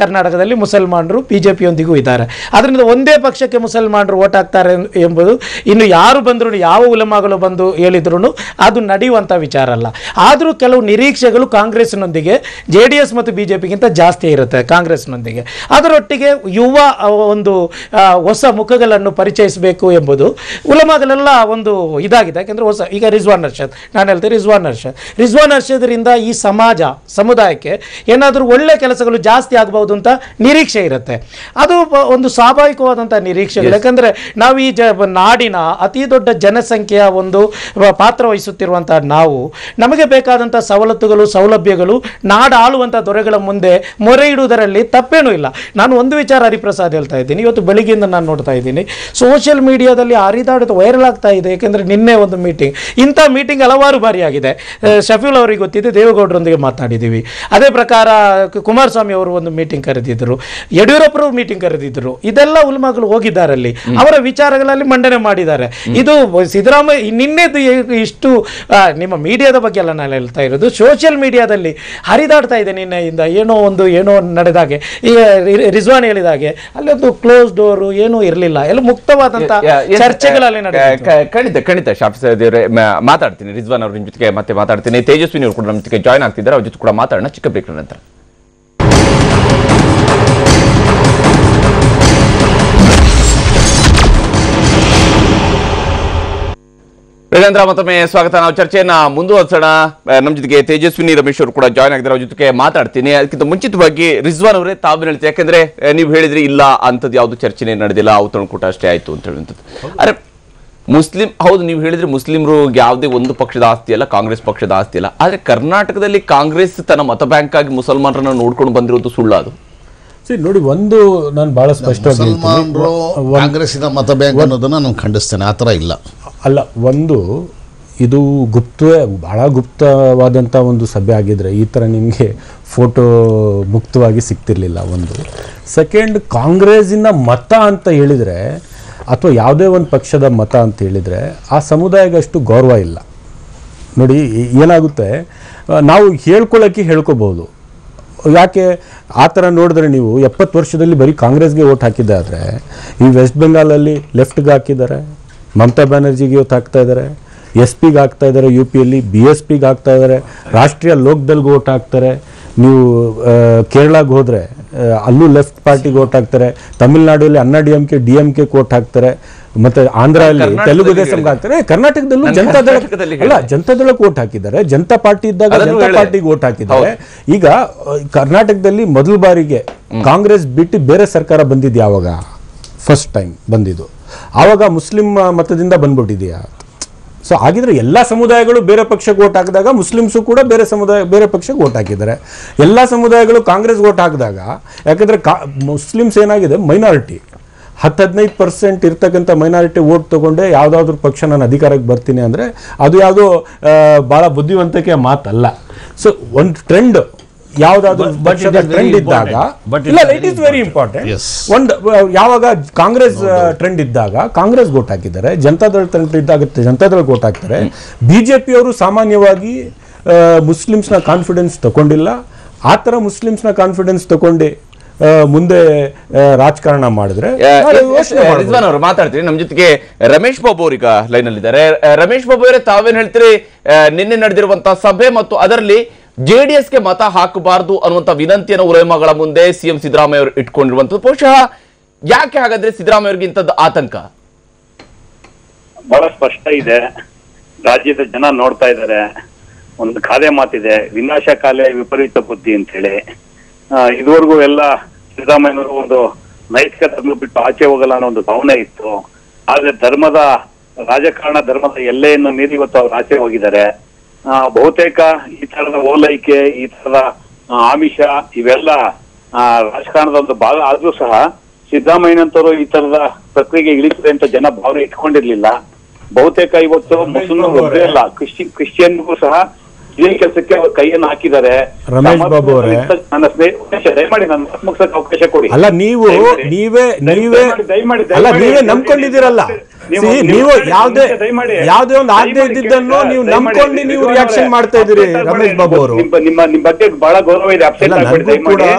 ಕರ್ನಾಟಕದಲ್ಲಿ ಮುಸಲ್ಮಾನರು ಬಿ ಜೆ ಪಿಯೊಂದಿಗೂ ಇದ್ದಾರೆ. ಅದರಿಂದ ಒಂದೇ ಪಕ್ಷಕ್ಕೆ ಮುಸಲ್ಮಾನರು ಓಟ್ ಹಾಕ್ತಾರೆ ಎಂಬುದು ಇನ್ನು ಯಾರು ಬಂದರೂ, ಯಾವ ಉಲಮಾಗಳು ಬಂದು ಹೇಳಿದ್ರು ಅದು ನಡೆಯುವಂಥ ವಿಚಾರ ಅಲ್ಲ. ಆದರೂ ಕೆಲವು ನಿರೀಕ್ಷೆಗಳು ಕಾಂಗ್ರೆಸ್ನೊಂದಿಗೆ ಜೆ ಡಿ ಎಸ್ ಮತ್ತು ಬಿ ಜೆ ಪಿಗಿಂತ ಜಾಸ್ತಿ ಇರುತ್ತೆ. ಕಾಂಗ್ರೆಸ್ನೊಂದಿಗೆ ಅದರೊಟ್ಟಿಗೆ ಯುವ ಒಂದು ಹೊಸ ಮುಖಗಳನ್ನು ಪರಿಚಯಿಸಬೇಕು ಎಂಬುದು ಉಲಮಾಗಳೆಲ್ಲ ಒಂದು ಇದಾಗಿದೆ. ಯಾಕೆಂದರೆ ಹೊಸ ಈಗ ರಿಜ್ವಾನ್ ಅರ್ಷದ್, ನಾನು ಹೇಳ್ತೀನಿ ರಿಜ್ವಾನ್ ಅರ್ಷದ್ ರಿಜ್ವಾನ್ ಅರ್ಷದ್ರಿಂದ ಈ ಸಮಾಜ ಸಮುದಾಯಕ್ಕೆ ಏನಾದರೂ ಒಳ್ಳೆ ಕೆಲಸಗಳು ಜಾಸ್ತಿ ಆಗಬಹುದು ಅಂತ ನಿರೀಕ್ಷೆ ಇರುತ್ತೆ. ಅದು ಒಂದು ಸ್ವಾಭಾವಿಕವಾದಂಥ ನಿರೀಕ್ಷೆಗಳು. ಯಾಕಂದರೆ ನಾವು ಈ ಜ ನಾಡಿನ ಅತಿ ದೊಡ್ಡ ಜನಸಂಖ್ಯೆಯ ಒಂದು ಪಾತ್ರ ವಹಿಸುತ್ತಿರುವಂಥ ನಾವು, ನಮಗೆ ಬೇಕಾದಂಥ ಸವಲತ್ತುಗಳು ಸೌಲಭ್ಯಗಳು ನಾಡಾಳುವಂಥ ದೊರೆಗಳ ಮುಂದೆ ಮೊರೆ ಇಡುವುದರಲ್ಲಿ ತಪ್ಪೇನೂ ಇಲ್ಲ. ನಾನು ಒಂದು ವಿಚಾರ ಹರಿಪ್ರಸಾದ್ ಹೇಳ್ತಾ ಇದ್ದೀನಿ, ಇವತ್ತು ಬೆಳಿಗ್ಗೆಯಿಂದ ನಾನು ನೋಡ್ತಾ ಇದ್ದೀನಿ ಸೋಷಿಯಲ್ ಮೀಡಿಯಾದಲ್ಲಿ ಹರಿದಾಡೋದು ವೈರಲ್ ಆಗ್ತಾ ಇದೆ. ಯಾಕೆಂದರೆ ನಿನ್ನೆ ಒಂದು ಮೀಟಿಂಗ್, ಇಂಥ ಮೀಟಿಂಗ್ ಹಲವಾರು ಬಾರಿ ಆಗಿದೆ. ಶಫೀಲ್ ಅವರಿಗೆ ಗೊತ್ತಿದೆ, ದೇವೇಗೌಡರೊಂದಿಗೆ ಮಾತನಾಡಿದ್ದೀವಿ. ಅದೇ ಪ್ರಕಾರ ಕುಮಾರಸ್ವಾಮಿ ಅವರು ಒಂದು ಮೀಟಿಂಗ್ ಕರೆದಿದ್ದರು, ಯಡಿಯೂರಪ್ಪರು ಮೀಟಿಂಗ್ ಕರೆದಿದ್ದರು. ಇದೆಲ್ಲ ಉಲ್ಮಾಗಳು ಹೋಗಿದ್ದಾರೆ, ಅಲ್ಲಿ ಅವರ ವಿಚಾರಗಳಲ್ಲಿ ಮಂಡನೆ ಮಾಡಿದ್ದಾರೆ. ಇದು ಸಿದ್ದರಾಮಯ್ಯ ನಿನ್ನೆದು ಇಷ್ಟು ನಿಮ್ಮ ಮೀಡಿಯಾದ ಬಗ್ಗೆ ಎಲ್ಲ ನಾನು ಹೇಳ್ತಾ ಇರೋದು, ಸೋಷಿಯಲ್ ಮೀಡಿಯಾದಲ್ಲಿ ಹರಿದಾಡ್ತಾ ಇದೆ ನಿನ್ನೆಯಿಂದ ಏನೋ ಒಂದು ಏನೋ ನಡೆದಾಗೆ. ಈಗ ರಿಜ್ವಾನ್ ಹೇಳಿದಾಗೆ ಅಲ್ಲಿ ಒಂದು ಕ್ಲೋಸ್ ಡೋರು ಏನೂ ಇರಲಿಲ್ಲ, ಎಲ್ಲ ಮುಕ್ತವಾದಂಥ ಚರ್ಚೆಗಳಲ್ಲಿ ನಡೆದ. ಖಂಡಿತ ಖಂಡಿತ ಶಾಫಿ ಸಾಹೇಬ್ರೆ, ಮಾತಾಡ್ತೀನಿ ರಿಜ್ವಾನ್ ಅವ್ರ ನಿಮ್ಮ ಜೊತೆಗೆ, ಮತ್ತೆ ಮಾತಾಡ್ತೀನಿ. ತೇಜಸ್ವಿನಿ ಅವರು ಕೂಡ ನಮ್ಮ ಜೊತೆಗೆ ಜಾಯ್ನ್ ಆಗ್ತಿದ್ದಾರೆ, ಅವ್ರ ಜೊತೆ ಕೂಡ ಮಾತಾಡೋಣ ಚಿಕ್ಕ ಬ್ರೇಕ್ ನಂತರ. ಪ್ರೇಂದ್ರ ಮತ್ತೊಮ್ಮೆ ಸ್ವಾಗತ. ನಾವು ಚರ್ಚೆಯನ್ನ ಮುಂದುವರಿಸೋಣ. ನಮ್ಮ ಜೊತೆಗೆ ತೇಜಸ್ವಿನಿ ರಮೇಶ್ ಅವರು ಕೂಡ ಜಾಯ್ನ್ ಆಗಿದ್ದಾರೆ, ಅವ್ರ ಜೊತೆಗೆ ಮಾತಾಡ್ತೀನಿ. ಅದಕ್ಕಿಂತ ಮುಂಚಿತವಾಗಿ ರಿಜ್ವಾನ್ ಅವರೇ ತಾವು ಹೇಳ್ತೀವಿ, ಯಾಕಂದ್ರೆ ನೀವು ಹೇಳಿದ್ರಿ ಇಲ್ಲ ಅಂಥದ್ದು ಯಾವುದು ಚರ್ಚೆನೇ ನಡೆದಿಲ್ಲ, ಔತಣಕೂಟ ಅಷ್ಟೇ ಆಯಿತು ಅಂತ ಹೇಳುವಂಥದ್ದು. ಅರೆ ಮುಸ್ಲಿಂ ಹೌದು, ನೀವು ಹೇಳಿದ್ರಿ ಮುಸ್ಲಿಮರು ಯಾವುದೇ ಒಂದು ಪಕ್ಷದ ಆಸ್ತಿ ಅಲ್ಲ, ಕಾಂಗ್ರೆಸ್ ಪಕ್ಷದ ಆಸ್ತಿ ಅಲ್ಲ. ಆದರೆ ಕರ್ನಾಟಕದಲ್ಲಿ ಕಾಂಗ್ರೆಸ್ ತನ್ನ ಮತ ಬ್ಯಾಂಕ್ ಆಗಿ ಮುಸಲ್ಮಾನರನ್ನ ನೋಡ್ಕೊಂಡು ಬಂದಿರೋದು ಸುಳ್ಳು. ಅದು ನೋಡಿ, ಒಂದು ನಾನು ಬಹಳ ಸ್ಪಷ್ಟವಾಗಿ ಕಾಂಗ್ರೆಸ್ಸಿನ ಮತ ಬ್ಯಾಂಕ್ ಅನ್ನೋದನ್ನ ನಾನು ಖಂಡಿಸ್ತೇನೆ. ಆ ಥರ ಇಲ್ಲ ಅಲ್ಲ, ಒಂದು ಇದು ಗುಪ್ತವೇ, ಭಾಳ ಗುಪ್ತವಾದಂಥ ಒಂದು ಸಭೆ ಆಗಿದ್ರೆ ಈ ಥರ ನಿಮಗೆ ಫೋಟೋ ಮುಕ್ತವಾಗಿ ಸಿಗ್ತಿರ್ಲಿಲ್ಲ. ಒಂದು ಸೆಕೆಂಡ್, ಕಾಂಗ್ರೆಸ್ಸಿನ ಮತ ಅಂತ ಹೇಳಿದರೆ ಅಥವಾ ಯಾವುದೇ ಒಂದು ಪಕ್ಷದ ಮತ ಅಂತ ಹೇಳಿದರೆ ಆ ಸಮುದಾಯಗಷ್ಟು ಗೌರವ ಇಲ್ಲ. ನೋಡಿ ಏನಾಗುತ್ತೆ, ನಾವು ಹೇಳ್ಕೊಳ್ಳೋಕ್ಕೆ ಹೇಳ್ಕೊಬೋದು. ಯಾಕೆ ಆ ಥರ ನೋಡಿದ್ರೆ ನೀವು ಎಪ್ಪತ್ತು ವರ್ಷದಲ್ಲಿ ಬರೀ ಕಾಂಗ್ರೆಸ್ಗೆ ಓಟ್ ಹಾಕಿದ್ದಾದರೆ, ಈ ವೆಸ್ಟ್ ಬೆಂಗಾಲಲ್ಲಿ ಲೆಫ್ಟ್ಗೆ ಹಾಕಿದ್ದಾರೆ, ಮಮತಾ ಬ್ಯಾನರ್ಜಿಗೆ ಇವತ್ತು ಹಾಕ್ತಾ ಇದ್ದಾರೆ, ಎಸ್ ಪಿಗೆ ಹಾಕ್ತಾ ಇದ್ದಾರೆ, ಯು ಪಿಯಲ್ಲಿ ಬಿ ಎಸ್ ಪಿಗೆ ಹಾಕ್ತಾ ಇದ್ದಾರೆ, ರಾಷ್ಟ್ರೀಯ ಲೋಕದಲ್ಗೆ ಓಟ್ ಹಾಕ್ತಾರೆ. ನೀವು ಕೇರಳಗೆ ಹೋದರೆ ಅಲ್ಲೂ ಲೆಫ್ಟ್ ಪಾರ್ಟಿಗೆ ಓಟ್ ಹಾಕ್ತಾರೆ, ತಮಿಳ್ನಾಡಲ್ಲಿ Anna D M K D M K vote ಹಾಕ್ತಾರೆ, ಮತ್ತು ಆಂಧ್ರಲ್ಲಿ ತೆಲುಗು ದೇಶಂಗೆ ಹಾಕ್ತಾರೆ. ಕರ್ನಾಟಕದಲ್ಲೂ ಜನತಾದಳ ಅಲ್ಲ ಜನತಾದಳಕ್ಕೆ ಓಟ್ ಹಾಕಿದ್ದಾರೆ, ಜನತಾ ಪಾರ್ಟಿ ಇದ್ದಾಗ ಜನತಾ ಪಾರ್ಟಿಗೆ ಓಟ್ ಹಾಕಿದ್ದಾರೆ. ಈಗ ಕರ್ನಾಟಕದಲ್ಲಿ ಮೊದಲ ಬಾರಿಗೆ ಕಾಂಗ್ರೆಸ್ ಬಿಟ್ಟು ಬೇರೆ ಸರ್ಕಾರ ಬಂದಿದ್ದು ಯಾವಾಗ? ಫಸ್ಟ್ ಟೈಮ್ ಬಂದಿದ್ದು ಆವಾಗ ಮುಸ್ಲಿಂ ಮತದಿಂದ ಬಂದ್ಬಿಟ್ಟಿದೆಯಾ? ಸೊ ಹಾಗಿದ್ರೆ ಎಲ್ಲ ಸಮುದಾಯಗಳು ಬೇರೆ ಪಕ್ಷಕ್ಕೆ ಓಟ್ ಹಾಕಿದಾಗ ಮುಸ್ಲಿಮ್ಸು ಕೂಡ ಬೇರೆ ಸಮುದಾಯ ಬೇರೆ ಪಕ್ಷಕ್ಕೆ ಓಟ್ ಹಾಕಿದ್ದಾರೆ. ಎಲ್ಲ ಸಮುದಾಯಗಳು ಕಾಂಗ್ರೆಸ್ಗೆ ಓಟ್ ಹಾಕಿದಾಗ, ಯಾಕಂದರೆ ಕಾ ಮುಸ್ಲಿಮ್ಸ್ ಏನಾಗಿದೆ ಮೈನಾರಿಟಿ, ಹದಿನೈದು ಪರ್ಸೆಂಟ್ ಇರ್ತಕ್ಕಂಥ ಮೈನಾರಿಟಿ ವೋಟ್ ತಗೊಂಡೆ ಯಾವುದಾದ್ರೂ ಪಕ್ಷ ನಾನು ಅಧಿಕಾರಕ್ಕೆ ಬರ್ತೀನಿ ಅಂದರೆ ಅದು ಯಾವುದೋ ಭಾಳ ಬುದ್ಧಿವಂತಿಕೆಯ ಮಾತಲ್ಲ. ಸೊ ಒಂದು ಟ್ರೆಂಡ್ ಯಾವುದಾದ್ರೂ ಪಕ್ಷದ ಟ್ರೆಂಡ್ ಇದ್ದಾಗ, ಇಲ್ಲ ಇಟ್ ಈಸ್ ವೆರಿ ಇಂಪಾರ್ಟೆಂಟ್. ಒಂದು ಯಾವಾಗ ಕಾಂಗ್ರೆಸ್ ಟ್ರೆಂಡ್ ಇದ್ದಾಗ ಕಾಂಗ್ರೆಸ್ ವೋಟ್ ಹಾಕಿದ್ದಾರೆ, ಜನತಾದಳ ಟ್ರೆಂಡ್ ಇದ್ದಾಗ ಜನತಾದಳ ವೋಟ್ ಹಾಕ್ತಾರೆ. ಬಿಜೆಪಿಯವರು ಸಾಮಾನ್ಯವಾಗಿ ಮುಸ್ಲಿಮ್ಸ್ನ ಕಾನ್ಫಿಡೆನ್ಸ್ ತಗೊಂಡಿಲ್ಲ. ಆ ಥರ ಮುಸ್ಲಿಮ್ಸ್ನ ಕಾನ್ಫಿಡೆನ್ಸ್ ತಗೊಂಡು ಮುಂದೆ ರಾಜಕಾರಣ ಮಾಡಿದ್ರೆ. ರಿಜ್ವಾನ್ ಅವರು ಮಾತಾಡ್ತೀರಿ, ನಮ್ಮ ಜೊತೆಗೆ ರಮೇಶ್ ಬಾಬು ಅವರು ಈಗ ಲೈನ್ ಅಲ್ಲಿ ಇದ್ದಾರೆ. ರಮೇಶ್ ಬಾಬು ಅವರೇ, ತಾವೇನ್ ಹೇಳ್ತೀರಿ ನಿನ್ನೆ ನಡೆದಿರುವಂತಹ ಸಭೆ ಮತ್ತು ಅದರಲ್ಲಿ ಜೆಡಿಎಸ್ಗೆ ಮತ ಹಾಕಬಾರದು ಅನ್ನುವಂತ ವಿನಂತಿಯನ್ನು ಉಲೇಮಾಗಳ ಮುಂದೆ ಸಿಎಂ ಸಿದ್ದರಾಮಯ್ಯ ಅವರು ಇಟ್ಕೊಂಡಿರುವಂತದ್ದು ಬಹುಶಃ ಯಾಕೆ ಹಾಗಾದ್ರೆ ಸಿದ್ದರಾಮಯ್ಯ ಅವರಿಗೆ ಇಂಥದ್ದು ಆತಂಕ? ಬಹಳ ಸ್ಪಷ್ಟ ಇದೆ, ರಾಜ್ಯದ ಜನ ನೋಡ್ತಾ ಇದ್ದಾರೆ. ಒಂದು ಗಾದೆ ಮಾತಿದೆ, ವಿನಾಶ ಕಾಲೇ ವಿಪರೀತ ಬುದ್ಧಿ ಅಂತ ಹೇಳಿ. ಇದುವರೆಗೂ ಎಲ್ಲ ಸಿದ್ದರಾಮಯ್ಯನವರು ಒಂದು ನೈತಿಕ ಧರ್ಮ ಬಿಟ್ಟು ಆಚೆ ಹೋಗಲ್ಲ ಅನ್ನೋ ಒಂದು ಭಾವನೆ ಇತ್ತು. ಆದ್ರೆ ಧರ್ಮದ ರಾಜಕಾರಣ, ಧರ್ಮದ ಎಲ್ಲೆಯನ್ನು ಮೀರಿ ಇವತ್ತು ಅವ್ರು ಆಚೆ ಹೋಗಿದ್ದಾರೆ. ಬಹುತೇಕ ಈ ತರದ ಓಲೈಕೆ, ಈ ತರದ ಆಮಿಷ ಇವೆಲ್ಲ ರಾಜಕಾರಣದ ಒಂದು ಭಾಗ. ಆದ್ರೂ ಸಹ ಸಿದ್ದರಾಮಯ್ಯನಂತವರು ಈ ತರದ ಪ್ರಕ್ರಿಯೆಗೆ ಇಳಿತದೆ ಅಂತ ಜನ ಭಾವನೆ ಇಟ್ಕೊಂಡಿರ್ಲಿಲ್ಲ. ಬಹುತೇಕ ಇವತ್ತು ಮುಸ್ಲಿಮ್ ಒಬ್ಬರೇ ಅಲ್ಲ, ಕ್ರಿಶ್ಚಿ ಕ್ರಿಶ್ಚಿಯನ್ಗೂ ಸಹ ಇದೇ ಕೆಲಸಕ್ಕೆ ಅವರು ಕೈಯನ್ನು ಹಾಕಿದ್ದಾರೆ. ರಮೇಶ್ ಬಾಬು ಅವರೇ, ನನ್ನ ಸ್ನೇಹಿತರೆ, ದಯಮಾಡಿ ನನ್ನ ಮುಗಿಸಕ್ಕೆ ಅವಕಾಶ ಕೊಡಿ. ಅಲ್ಲ ನೀವು ನೀವೇ ನೀವೇ ದಯಮಾಡಿ ಅಲ್ಲ ನೀವೇ ನಂಬ್ಕೊಂಡಿದ್ದೀರಲ್ಲ, ನೀವು ಯಾವುದೇ ಯಾವುದೇ ಒಂದು ಆಜ್ಞೆ ಇದ್ದಿದ್ದನ್ನು ನೀವು ನಂಬ್ಕೊಂಡು ನೀವು ರಿಯಾಕ್ಷನ್ ಮಾಡ್ತಾ ಇದ್ದೀರಿ. ರಮೇಶ್ ಬಾಬು ಅವರು, ನಿಮ್ಮ ನಿಮ್ಮ ಬಗ್ಗೆ ಬಹಳ ಗೌರವ ಇದೆ, ಅಪ್ಸೆಟ್ ಆಗ್ಬಿಡಿ. ದಯಮಾಡಿ,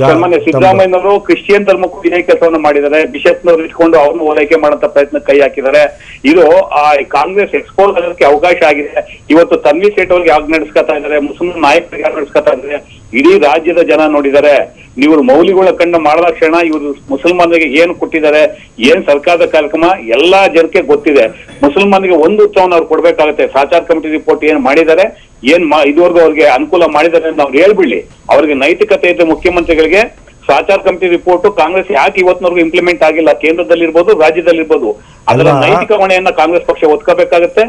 ಸಾಮಾನ್ಯ ಸಿದ್ದರಾಮಯ್ಯನವರು ಕ್ರಿಶ್ಚಿಯನ್ ಧರ್ಮಕ್ಕೂ ಇದೇ ಕೆಲಸವನ್ನು ಮಾಡಿದ್ದಾರೆ. ಬಿಷಪ್ನವ್ರು ಇಟ್ಕೊಂಡು ಅವ್ರನ್ನ ಓಲೈಕೆ ಮಾಡಂತ ಪ್ರಯತ್ನ ಕೈ ಹಾಕಿದ್ದಾರೆ. ಇದು ಆ ಕಾಂಗ್ರೆಸ್ ಎಕ್ಸ್ಪೋರ್ಟ್ ಆಗೋದಕ್ಕೆ ಅವಕಾಶ ಆಗಿದೆ. ಇವತ್ತು ತನ್ವಿ ಸೇಠ್ ಅವ್ರಿಗೆ ಯಾಕೆ ನಡೆಸ್ಕೊತಾ ಇದ್ದಾರೆ, ಮುಸ್ಲಿಂ ನಾಯಕರಿಗೆ ಯಾಕೆ ನಡೆಸ್ಕೊತಾ ಇದ್ದಾರೆ, ಇಡೀ ರಾಜ್ಯದ ಜನ ನೋಡಿದ್ದಾರೆ. ನೀವು ಮೌಲ್ಯಗಳ ಕಣ್ಣು ಮಾಡಿದ ಕ್ಷಣ ಇವರು ಮುಸಲ್ಮಾನರಿಗೆ ಏನು ಕೊಟ್ಟಿದ್ದಾರೆ, ಏನ್ ಸರ್ಕಾರದ ಕಾರ್ಯಕ್ರಮ ಎಲ್ಲಾ ಜನಕ್ಕೆ ಗೊತ್ತಿದೆ. ಮುಸಲ್ಮಾನರಿಗೆ ಒಂದು ಉತ್ಸವವನ್ನು ಅವ್ರು ಕೊಡ್ಬೇಕಾಗತ್ತೆ. ಸಾಚಾರ್ ಕಮಿಟಿ ರಿಪೋರ್ಟ್ ಏನ್ ಮಾಡಿದ್ದಾರೆ, ಏನ್ ಇದುವರೆಗೂ ಅವ್ರಿಗೆ ಅನುಕೂಲ ಮಾಡಿದ್ದಾರೆ ಅಂತ ಅವ್ರು ಹೇಳ್ಬಿಡ್ಲಿ. ಅವ್ರಿಗೆ ನೈತಿಕತೆ ಇದೆ. ಮುಖ್ಯಮಂತ್ರಿಗಳಿಗೆ ಸಾಚಾರ್ ಕಮಿಟಿ ರಿಪೋರ್ಟ್ ಕಾಂಗ್ರೆಸ್ ಯಾಕೆ ಇವತ್ತಿನವರೆಗೂ ಇಂಪ್ಲಿಮೆಂಟ್ ಆಗಿಲ್ಲ, ಕೇಂದ್ರದಲ್ಲಿರ್ಬೋದು ರಾಜ್ಯದಲ್ಲಿರ್ಬೋದು, ಅದರ ನೈತಿಕ ಹೊಣೆಯನ್ನ ಕಾಂಗ್ರೆಸ್ ಪಕ್ಷ ಒತ್ಕೋಬೇಕಾಗತ್ತೆ.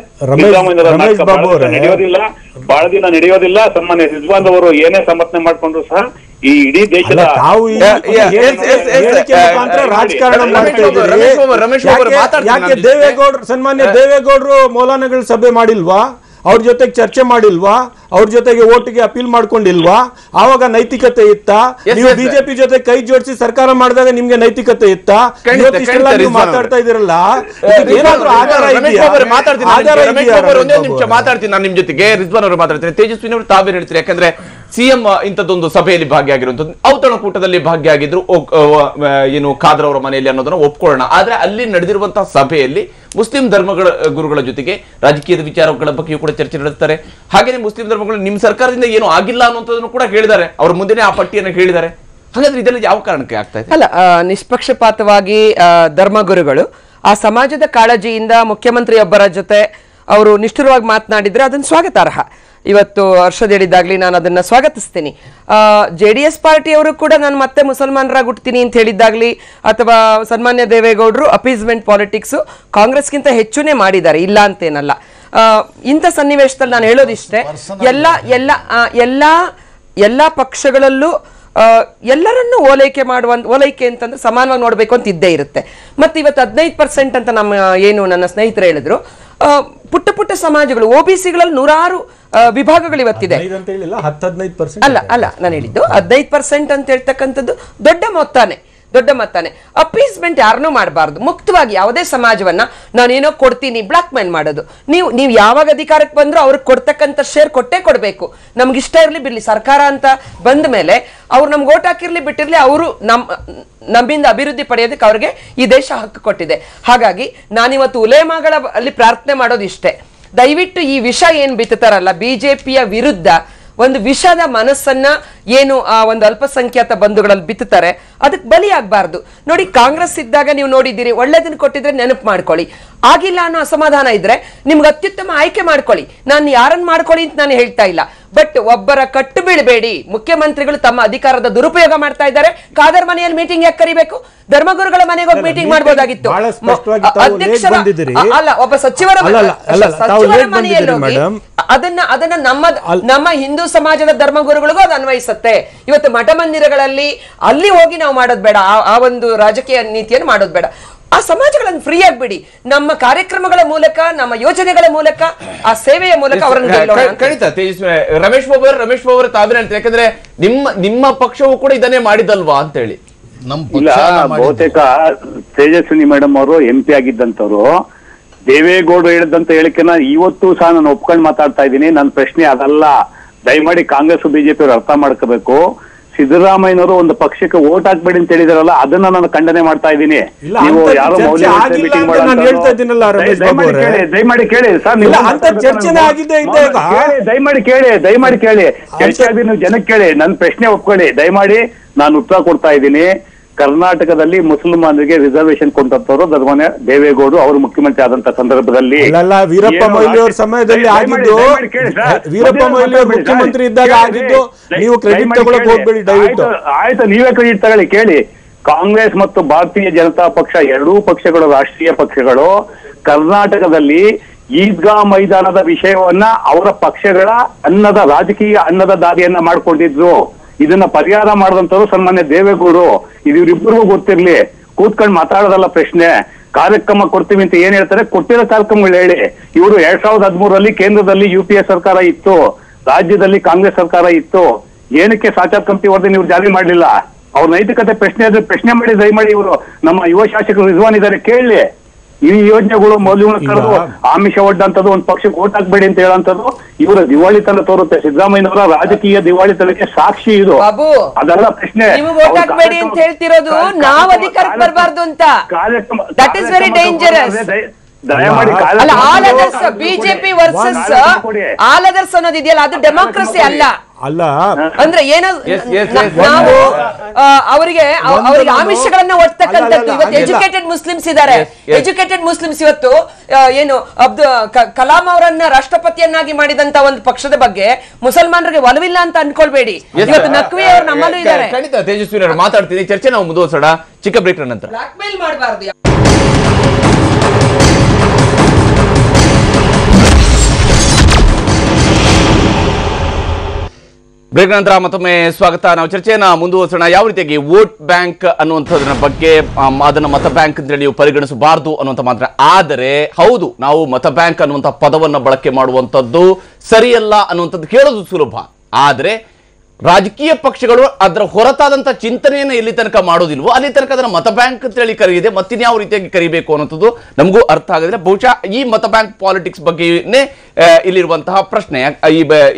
ನಡೆಯೋದಿಲ್ಲ, ಬಹಳ ದಿನ ನಡೆಯೋದಿಲ್ಲ. ಸನ್ಮಾನ್ಯ ರಿಜ್ವಾನ್ ಅವರು ಏನೇ ಸಮರ್ಥನೆ ಮಾಡ್ಕೊಂಡ್ರು ಸಹ ಈ ಇಡೀ ದೇಶದ ದೇವೇಗೌಡರು, ಸನ್ಮಾನ್ಯ ದೇವೇಗೌಡರು ಮೌಲಾನಗಳ ಸಭೆ ಮಾಡಿಲ್ವಾ, ಅವ್ರ ಜೊತೆಗೆ ಚರ್ಚೆ ಮಾಡಿಲ್ವಾ, ಅವ್ರ ಜೊತೆಗೆ ಓಟಿಗೆ ಅಪೀಲ್ ಮಾಡ್ಕೊಂಡಿಲ್ವಾ? ಆವಾಗ ನೈತಿಕತೆ ಇತ್ತ? ನೀವು ಬಿಜೆಪಿ ಜೊತೆ ಕೈ ಜೋಡಿಸಿ ಸರ್ಕಾರ ಮಾಡಿದಾಗ ನಿಮ್ಗೆ ನೈತಿಕತೆ ಇತ್ತ? ಮಾತಾಡ್ತಾ ಇದೀರಲ್ಲ, ಮಾತಾಡ್ತೀನಿ ನಾನು ನಿಮ್ ಜೊತೆಗೆ. ರಿಜ್ವಾನ್ ಅವರು ಮಾತಾಡ್ತೀನಿ, ತೇಜಸ್ವಿನಿ ಅವರು ತಾವೇನ್ ಹೇಳ್ತೀರಿ? ಯಾಕಂದ್ರೆ ಸಿಎಂ ಇಂಥದ್ದೊಂದು ಸಭೆಯಲ್ಲಿ ಭಾಗಿಯಾಗಿರುವಂತದ್ದು, ಔತಣಕೂಟದಲ್ಲಿ ಭಾಗಿಯಾಗಿದ್ರು, ಏನು ಖಾದರ್ ಅವರ ಮನೆಯಲ್ಲಿ ಅನ್ನೋದನ್ನ ಒಪ್ಕೊಳ್ಳೋಣ. ಆದ್ರೆ ಅಲ್ಲಿ ನಡೆದಿರುವಂತಹ ಸಭೆಯಲ್ಲಿ ಮುಸ್ಲಿಂ ಧರ್ಮಗಳ ಗುರುಗಳ ಜೊತೆಗೆ ರಾಜಕೀಯದ ವಿಚಾರಗಳ ಬಗ್ಗೆಯೂ ಕೂಡ ಚರ್ಚೆ ನಡೆಸ್ತಾರೆ. ಹಾಗೇನೆ ಮುಸ್ಲಿಂ ಧರ್ಮಗಳು ನಿಮ್ಮ ಸರ್ಕಾರದಿಂದ ಏನು ಆಗಿಲ್ಲ ಅನ್ನುವಂಥದ್ದನ್ನು ಕೂಡ ಹೇಳಿದ್ದಾರೆ, ಅವ್ರ ಮುಂದೆನೇ ಆ ಪಟ್ಟಿಯನ್ನು ಹೇಳಿದ್ದಾರೆ. ಹಾಗಾದ್ರೆ ಇದೆಲ್ಲ ಯಾವ ಕಾರಣಕ್ಕೆ ಆಗ್ತಾ ಇದೆ? ಅಲ್ಲ, ನಿಷ್ಪಕ್ಷಪಾತವಾಗಿ ಧರ್ಮಗುರುಗಳು ಆ ಸಮಾಜದ ಕಾಳಜಿಯಿಂದ ಮುಖ್ಯಮಂತ್ರಿಯೊಬ್ಬರ ಜೊತೆ ಅವರು ನಿಷ್ಠುರವಾಗಿ ಮಾತನಾಡಿದ್ರೆ ಅದನ್ನು ಸ್ವಾಗತಾರ್ಹ. ಇವತ್ತು ಹರ್ಷದ್ ಹೇಳಿದಾಗ್ಲಿ ನಾನು ಅದನ್ನ ಸ್ವಾಗತಿಸ್ತೀನಿ. ಜೆ ಡಿ ಎಸ್ ಪಾರ್ಟಿಯವರು ಕೂಡ ನಾನು ಮತ್ತೆ ಮುಸಲ್ಮಾನರಾಗಿ ಹುಡ್ತೀನಿ ಅಂತ ಹೇಳಿದ್ದಾಗ್ಲಿ, ಅಥವಾ ಸನ್ಮಾನ್ಯ ದೇವೇಗೌಡರು ಅಪೀಸ್ಮೆಂಟ್ ಪಾಲಿಟಿಕ್ಸು ಕಾಂಗ್ರೆಸ್ಗಿಂತ ಹೆಚ್ಚುನೇ ಮಾಡಿದ್ದಾರೆ, ಇಲ್ಲ ಅಂತೇನಲ್ಲ. ಇಂಥ ಸನ್ನಿವೇಶದಲ್ಲಿ ನಾನು ಹೇಳೋದಿಷ್ಟೇ, ಎಲ್ಲ ಎಲ್ಲ ಎಲ್ಲ ಎಲ್ಲ ಪಕ್ಷಗಳಲ್ಲೂ ಎಲ್ಲರನ್ನೂ ಓಲೈಕೆ ಮಾಡುವ ಓಲೈಕೆ ಅಂತಂದ್ರೆ ಸಮಾನವಾಗಿ ನೋಡಬೇಕು ಅಂತ ಇದ್ದೇ ಇರುತ್ತೆ. ಮತ್ತು ಇವತ್ತು ಹದಿನೈದು ಪರ್ಸೆಂಟ್ ಅಂತ ನಮ್ಮ ಏನು ನನ್ನ ಸ್ನೇಹಿತರು ಹೇಳಿದ್ರು, ಪುಟ್ಟ ಪುಟ್ಟ ಸಮಾಜಗಳು, ಒ ಬಿ ಸಿಗಳಲ್ಲಿ ನೂರಾರು ವಿಭಾಗಗಳು ಇವತ್ತಿದೆ. ಅಲ್ಲ ಅಲ್ಲ ನಾನು ಹೇಳಿದ್ದು ಹದಿನೈದು ಪರ್ಸೆಂಟ್ ಅಂತ ಹೇಳ್ತಕ್ಕಂಥದ್ದು ದೊಡ್ಡ ಮೊತ್ತಾನೆ ದೊಡ್ಡ ಮತ್ತಾನೆ. ಅಪೀಸ್ಮೆಂಟ್ ಯಾರನ್ನೂ ಮಾಡಬಾರ್ದು, ಮುಕ್ತವಾಗಿ ಯಾವುದೇ ಸಮಾಜವನ್ನು ನಾನೇನೋ ಕೊಡ್ತೀನಿ ಬ್ಲಾಕ್ ಮೇಲ್ ಮಾಡೋದು. ನೀವು ನೀವು ಯಾವಾಗ ಅಧಿಕಾರಕ್ಕೆ ಬಂದರೂ ಅವ್ರಿಗೆ ಕೊಡ್ತಕ್ಕಂಥ ಶೇರ್ ಕೊಟ್ಟೇ ಕೊಡಬೇಕು. ನಮ್ಗೆ ಇಷ್ಟ ಇರಲಿ ಬಿಡಲಿ, ಸರ್ಕಾರ ಅಂತ ಬಂದ ಮೇಲೆ ಅವ್ರು ನಮ್ಗೆ ಓಟ್ ಹಾಕಿರಲಿ ಬಿಟ್ಟಿರಲಿ, ಅವರು ನಮ್ಮ ನಮ್ಮಿಂದ ಅಭಿವೃದ್ಧಿ ಪಡೆಯೋದಕ್ಕೆ ಅವ್ರಿಗೆ ಈ ದೇಶ ಹಕ್ಕು ಕೊಟ್ಟಿದೆ. ಹಾಗಾಗಿ ನಾನಿವತ್ತು ಉಲೇಮಾಗಳ ಅಲ್ಲಿ ಪ್ರಾರ್ಥನೆ ಮಾಡೋದು ಇಷ್ಟೇ, ದಯವಿಟ್ಟು ಈ ವಿಷ ಏನು ಬಿತ್ತುತ್ತಾರಲ್ಲ ಬಿ ಜೆ ಪಿಯ ವಿರುದ್ಧ ಒಂದು ವಿಷದ ಮನಸ್ಸನ್ನ ಏನು ಆ ಒಂದು ಅಲ್ಪಸಂಖ್ಯಾತ ಬಂಧುಗಳಲ್ಲಿ ಬಿತ್ತುತ್ತಾರೆ, ಅದಕ್ಕೆ ಬಲಿಯಾಗಬಾರ್ದು. ನೋಡಿ, ಕಾಂಗ್ರೆಸ್ ಇದ್ದಾಗ ನೀವು ನೋಡಿದ್ದೀರಿ, ಒಳ್ಳೇದನ್ನ ಕೊಟ್ಟಿದ್ರೆ ನೆನಪು ಮಾಡ್ಕೊಳ್ಳಿ, ಆಗಿಲ್ಲ ಅನ್ನೋ ಅಸಮಾಧಾನ ಇದ್ರೆ ನಿಮ್ಗೆ ಅತ್ಯುತ್ತಮ ಆಯ್ಕೆ ಮಾಡ್ಕೊಳ್ಳಿ. ನಾನು ಯಾರನ್ನು ಮಾಡ್ಕೊಳ್ಳಿ ಅಂತ ನಾನು ಹೇಳ್ತಾ ಇಲ್ಲ, ಬಟ್ ಒಬ್ಬರ ಕಟ್ಟು ಬೀಳಬೇಡಿ. ಮುಖ್ಯಮಂತ್ರಿಗಳು ತಮ್ಮ ಅಧಿಕಾರದ ದುರುಪಯೋಗ ಮಾಡ್ತಾ ಇದ್ದಾರೆ. ಖಾದರ್ ಮನೆಯಲ್ಲಿ ಮೀಟಿಂಗ್ ಯಾಕೆ ಕರಿಬೇಕು? ಧರ್ಮಗುರುಗಳ ಮನೆಗೆ ಹೋಗಿ ಮೀಟಿಂಗ್ ಮಾಡಬಹುದಾಗಿತ್ತು. ಅಧ್ಯಕ್ಷರ ಅಲ್ಲ, ಒಬ್ಬ ಸಚಿವರ ಮನೆಯಲ್ಲಿ ಅದನ್ನ ಅದನ್ನ ನಮ್ಮ ನಮ್ಮ ಹಿಂದೂ ಸಮಾಜದ ಧರ್ಮಗುರುಗಳಿಗೂ ಅದು ಅನ್ವಯಿಸುತ್ತೆ. ಇವತ್ತು ಮಠ ಮಂದಿರಗಳಲ್ಲಿ ಅಲ್ಲಿ ಹೋಗಿ ನಾವು ಮಾಡೋದು ಬೇಡ, ಆ ಒಂದು ರಾಜಕೀಯ ನೀತಿಯನ್ನು ಮಾಡೋದು ಬೇಡ. ಆ ಸಮಾಜಗಳನ್ನು ಫ್ರೀ ಆಗ್ಬಿಡಿ, ನಮ್ಮ ಕಾರ್ಯಕ್ರಮಗಳ ಮೂಲಕ, ನಮ್ಮ ಯೋಜನೆಗಳ ಮೂಲಕ, ಆ ಸೇವೆಯ ಮೂಲಕ ಅವರನ್ನು ಗೆಲ್ಲೋಣ. ಖಂಡಿತ ರಮೇಶ್ ಬಾಬು ರಮೇಶ್ ಬಾಬು ಅವರು ತಾವೇ ಹೇಳ್ತಾರೆ, ಯಾಕಂದ್ರೆ ನಿಮ್ಮ ನಿಮ್ಮ ಪಕ್ಷವೂ ಕೂಡ ಇದನ್ನೇ ಮಾಡಿದಲ್ವಾ ಅಂತ ಹೇಳಿ. ಇಲ್ಲ, ಬಹುತೇಕ ತೇಜಸ್ವಿನಿ ಮೇಡಮ್ ಅವರು ಎಂ ಪಿ ಆಗಿದ್ದಂಥವ್ರು, ದೇವೇಗೌಡರು ಹೇಳಿದಂತ ಹೇಳಿಕೆನ ಇವತ್ತು ಸಹ ನಾನು ಒಪ್ಕೊಂಡು ಮಾತಾಡ್ತಾ ಇದ್ದೀನಿ. ನನ್ನ ಪ್ರಶ್ನೆ ಅದಲ್ಲ. ದಯಮಾಡಿ ಕಾಂಗ್ರೆಸ್ ಬಿಜೆಪಿ ಅವರು ಅರ್ಥ ಮಾಡ್ಕೋಬೇಕು. ಸಿದ್ದರಾಮಯ್ಯನವರು ಒಂದು ಪಕ್ಷಕ್ಕೆ ಓಟ್ ಹಾಕ್ಬೇಡಿ ಅಂತ ಹೇಳಿದಾರಲ್ಲ, ಅದನ್ನ ನಾನು ಖಂಡನೆ ಮಾಡ್ತಾ ಇದ್ದೀನಿ. ನೀವು ಯಾರೋ ಮೌಲ್ಯ ದಯಮಾಡಿ ಕೇಳಿ ಸರ್, ದಯಮಾಡಿ ಕೇಳಿ ದಯಮಾಡಿ ಕೇಳಿ ಚರ್ಚೆ ಆಗಿ ನೀವು ಜನಕ್ಕೆ ಕೇಳಿ, ನನ್ನ ಪ್ರಶ್ನೆ ಒಪ್ಕೊಳ್ಳಿ. ದಯಮಾಡಿ ನಾನು ಉತ್ತರ ಕೊಡ್ತಾ ಇದ್ದೀನಿ. ಕರ್ನಾಟಕದಲ್ಲಿ ಮುಸಲ್ಮಾನರಿಗೆ ರಿಸರ್ವೇಶನ್ ಕೊಟ್ಟಂತವರು ಧರ್ಮನೆ ದೇವೇಗೌಡರು ಅವರು ಮುಖ್ಯಮಂತ್ರಿ ಆದಂತ ಸಂದರ್ಭದಲ್ಲಿ, ವೀರಪ್ಪ ಮೊಯ್ಲಿ ಅವರ ಸಮಯದಲ್ಲಿ ಆಗಿದ್ದು, ವೀರಪ್ಪ ಮೊಯ್ಲಿ ಅವರು ಮುಖ್ಯಮಂತ್ರಿ ಇದ್ದಾಗ ಆಗಿದ್ದು. ನೀವು ಕ್ರೆಡಿಟ್ ತಗೊಳ್ಳೋಕೆ ಹೋಗಬೇಡಿ ದಯವಿಟ್ಟು. ಆಯ್ತು, ನೀವೇ ಕ್ರೆಡಿಟ್ ತಗೊಳ್ಳಿ. ಕೇಳಿ, ಕಾಂಗ್ರೆಸ್ ಮತ್ತು ಭಾರತೀಯ ಜನತಾ ಪಕ್ಷ ಎರಡೂ ಪಕ್ಷಗಳು ರಾಷ್ಟ್ರೀಯ ಪಕ್ಷಗಳು. ಕರ್ನಾಟಕದಲ್ಲಿ ಈದ್ಗಾ ಮೈದಾನದ ವಿಷಯವನ್ನ ಅವರ ಪಕ್ಷಗಳ ಅನ್ನದ ರಾಜಕೀಯ ಅನ್ನದ ದಾರಿಯನ್ನ ಮಾಡ್ಕೊಂಡಿದ್ರು. ಇದನ್ನ ಪರಿಹಾರ ಮಾಡಿದಂಥವ್ರು ಸನ್ಮಾನ್ಯ ದೇವೇಗೌಡರು. ಇದು ಇವರಿಬ್ಬರಿಗೂ ಗೊತ್ತಿರ್ಲಿ. ಕೂತ್ಕೊಂಡು ಮಾತಾಡೋದಲ್ಲ ಪ್ರಶ್ನೆ. ಕಾರ್ಯಕ್ರಮ ಕೊಡ್ತೀವಿ ಅಂತ ಏನ್ ಹೇಳ್ತಾರೆ, ಕೊಟ್ಟಿರೋ ಕಾರ್ಯಕ್ರಮಗಳು ಹೇಳಿ. ಇವರು ಎರಡ್ ಸಾವಿರದ ಹದಿಮೂರರಲ್ಲಿ ಕೇಂದ್ರದಲ್ಲಿ ಯು ಪಿ ಎ ಸರ್ಕಾರ ಇತ್ತು, ರಾಜ್ಯದಲ್ಲಿ ಕಾಂಗ್ರೆಸ್ ಸರ್ಕಾರ ಇತ್ತು. ಏನಕ್ಕೆ ಸಾಚಾರ್ ಕಮಿಟಿ ವರದಿ ನೀವು ಜಾರಿ ಮಾಡಲಿಲ್ಲ? ಅವ್ರ ನೈತಿಕತೆ ಪ್ರಶ್ನೆ ಆದ್ರೆ ಪ್ರಶ್ನೆ ಮಾಡಿ. ದಯಮಾಡಿ ಇವರು ನಮ್ಮ ಯುವ ಶಾಸಕರು ರಿಜ್ವಾನ್ ಇದ್ದಾರೆ, ಕೇಳಿ. ಈ ಯೋಜನೆಗಳು ಮೌಲ್ಯಗಳು ಆಮಿಷ ಒಡ್ಡಂತದ್ದು, ಒಂದು ಪಕ್ಷಕ್ಕೆ ಓಟ್ ಹಾಕ್ಬೇಡಿ ಅಂತ ಹೇಳಂತದ್ದು ಇವರ ದಿವಾಳಿತನ ತೋರುತ್ತೆ. ಸಿದ್ದರಾಮಯ್ಯನವರ ರಾಜಕೀಯ ದಿವಾಳಿತನಕ್ಕೆ ಸಾಕ್ಷಿ ಇದು. ಅದೆಲ್ಲ ಪ್ರಶ್ನೆ. ದಯಮಾಡಿ ಬಿಜೆಪಿ ವರ್ಸಸ್ ಆಲ್ ಅದರ್ಸ್ ಅನ್ನೋದಿದೆಯಲ್ಲ, ಅದು ಡೆಮಾಕ್ರಸಿ ಅಲ್ಲ. ಅಲ್ಲ ಅಂದ್ರೆ ಏನೋ ನಾವು ಅವರಿಗೆ ಅವರಿಗೆ ಆಮಿಷಗಳನ್ನ ಒಡ್ತಕ್ಕಂಥದ್ದು. ಇವತ್ತು ಎಜುಕೇಟೆಡ್ ಮುಸ್ಲಿಮ್ಸ್ ಇದ್ದಾರೆ, ಎಜುಕೇಟೆಡ್ ಮುಸ್ಲಿಮ್ಸ್ ಇವತ್ತು ಏನು ಅಬ್ದುಲ್ ಕಲಾಂ ಅವರನ್ನ ರಾಷ್ಟ್ರಪತಿಯನ್ನಾಗಿ ಮಾಡಿದಂತ ಒಂದು ಪಕ್ಷದ ಬಗ್ಗೆ ಮುಸಲ್ಮಾನರಿಗೆ ಒಲವಿಲ್ಲ ಅಂತ ಅನ್ಕೊಳ್ಬೇಡಿ. ಇವತ್ತು ನಕ್ವಿ ಅವರು ನಮ್ಮಲ್ಲೂ ಇದ್ದಾರೆ. ಖಂಡಿತ ತೇಜಸ್ವಿ ಅವರು ಮಾತಾಡ್ತೀನಿ. ಚರ್ಚೆ ನಾವು ಮುಂದುವರಿಸೋಣ ಚಿಕ್ಕ ಬ್ರೇಕ್ ನಂತರ. ಬ್ಲಾಕ್ ಮೇಲ್ ಮಾಡಬಾರ್ದು. ಬ್ರೇಕ್ ನಂತರ ಮತ್ತೊಮ್ಮೆ ಸ್ವಾಗತ. ನಾವು ಚರ್ಚೆಯನ್ನು ಮುಂದುವರಿಸೋಣ. ಯಾವ ರೀತಿಯಾಗಿ ವೋಟ್ ಬ್ಯಾಂಕ್ ಅನ್ನುವಂಥದ್ರ ಬಗ್ಗೆ, ಅದನ್ನು ಮತ ಬ್ಯಾಂಕ್ ಅಂತೇಳಿ ನೀವು ಪರಿಗಣಿಸಬಾರ್ದು ಅನ್ನುವಂಥ ಮಾತ್ರ. ಆದರೆ ಹೌದು, ನಾವು ಮತ ಬ್ಯಾಂಕ್ ಅನ್ನುವಂಥ ಪದವನ್ನು ಬಳಕೆ ಮಾಡುವಂಥದ್ದು ಸರಿಯಲ್ಲ ಅನ್ನುವಂಥದ್ದು ಹೇಳೋದು ಸುಲಭ. ಆದರೆ ರಾಜಕೀಯ ಪಕ್ಷಗಳು ಅದರ ಹೊರತಾದಂಥ ಚಿಂತನೆಯನ್ನು ಎಲ್ಲಿ ತನಕ ಮಾಡೋದಿಲ್ವೋ ಅಲ್ಲಿ ತನಕ ಅದನ್ನು ಮತ ಬ್ಯಾಂಕ್ ಅಂತೇಳಿ ಕರೆಯಿದೆ. ಮತ್ತಿನ್ಯಾವ ರೀತಿಯಾಗಿ ಕರಿಬೇಕು ಅನ್ನೋಂಥದ್ದು ನಮಗೂ ಅರ್ಥ ಆಗೋದಿಲ್ಲ. ಬಹುಶಃ ಈ ಮತ ಬ್ಯಾಂಕ್ ಪಾಲಿಟಿಕ್ಸ್ ಬಗ್ಗೆನೇ ಇಲ್ಲಿರುವಂತಹ ಪ್ರಶ್ನೆ.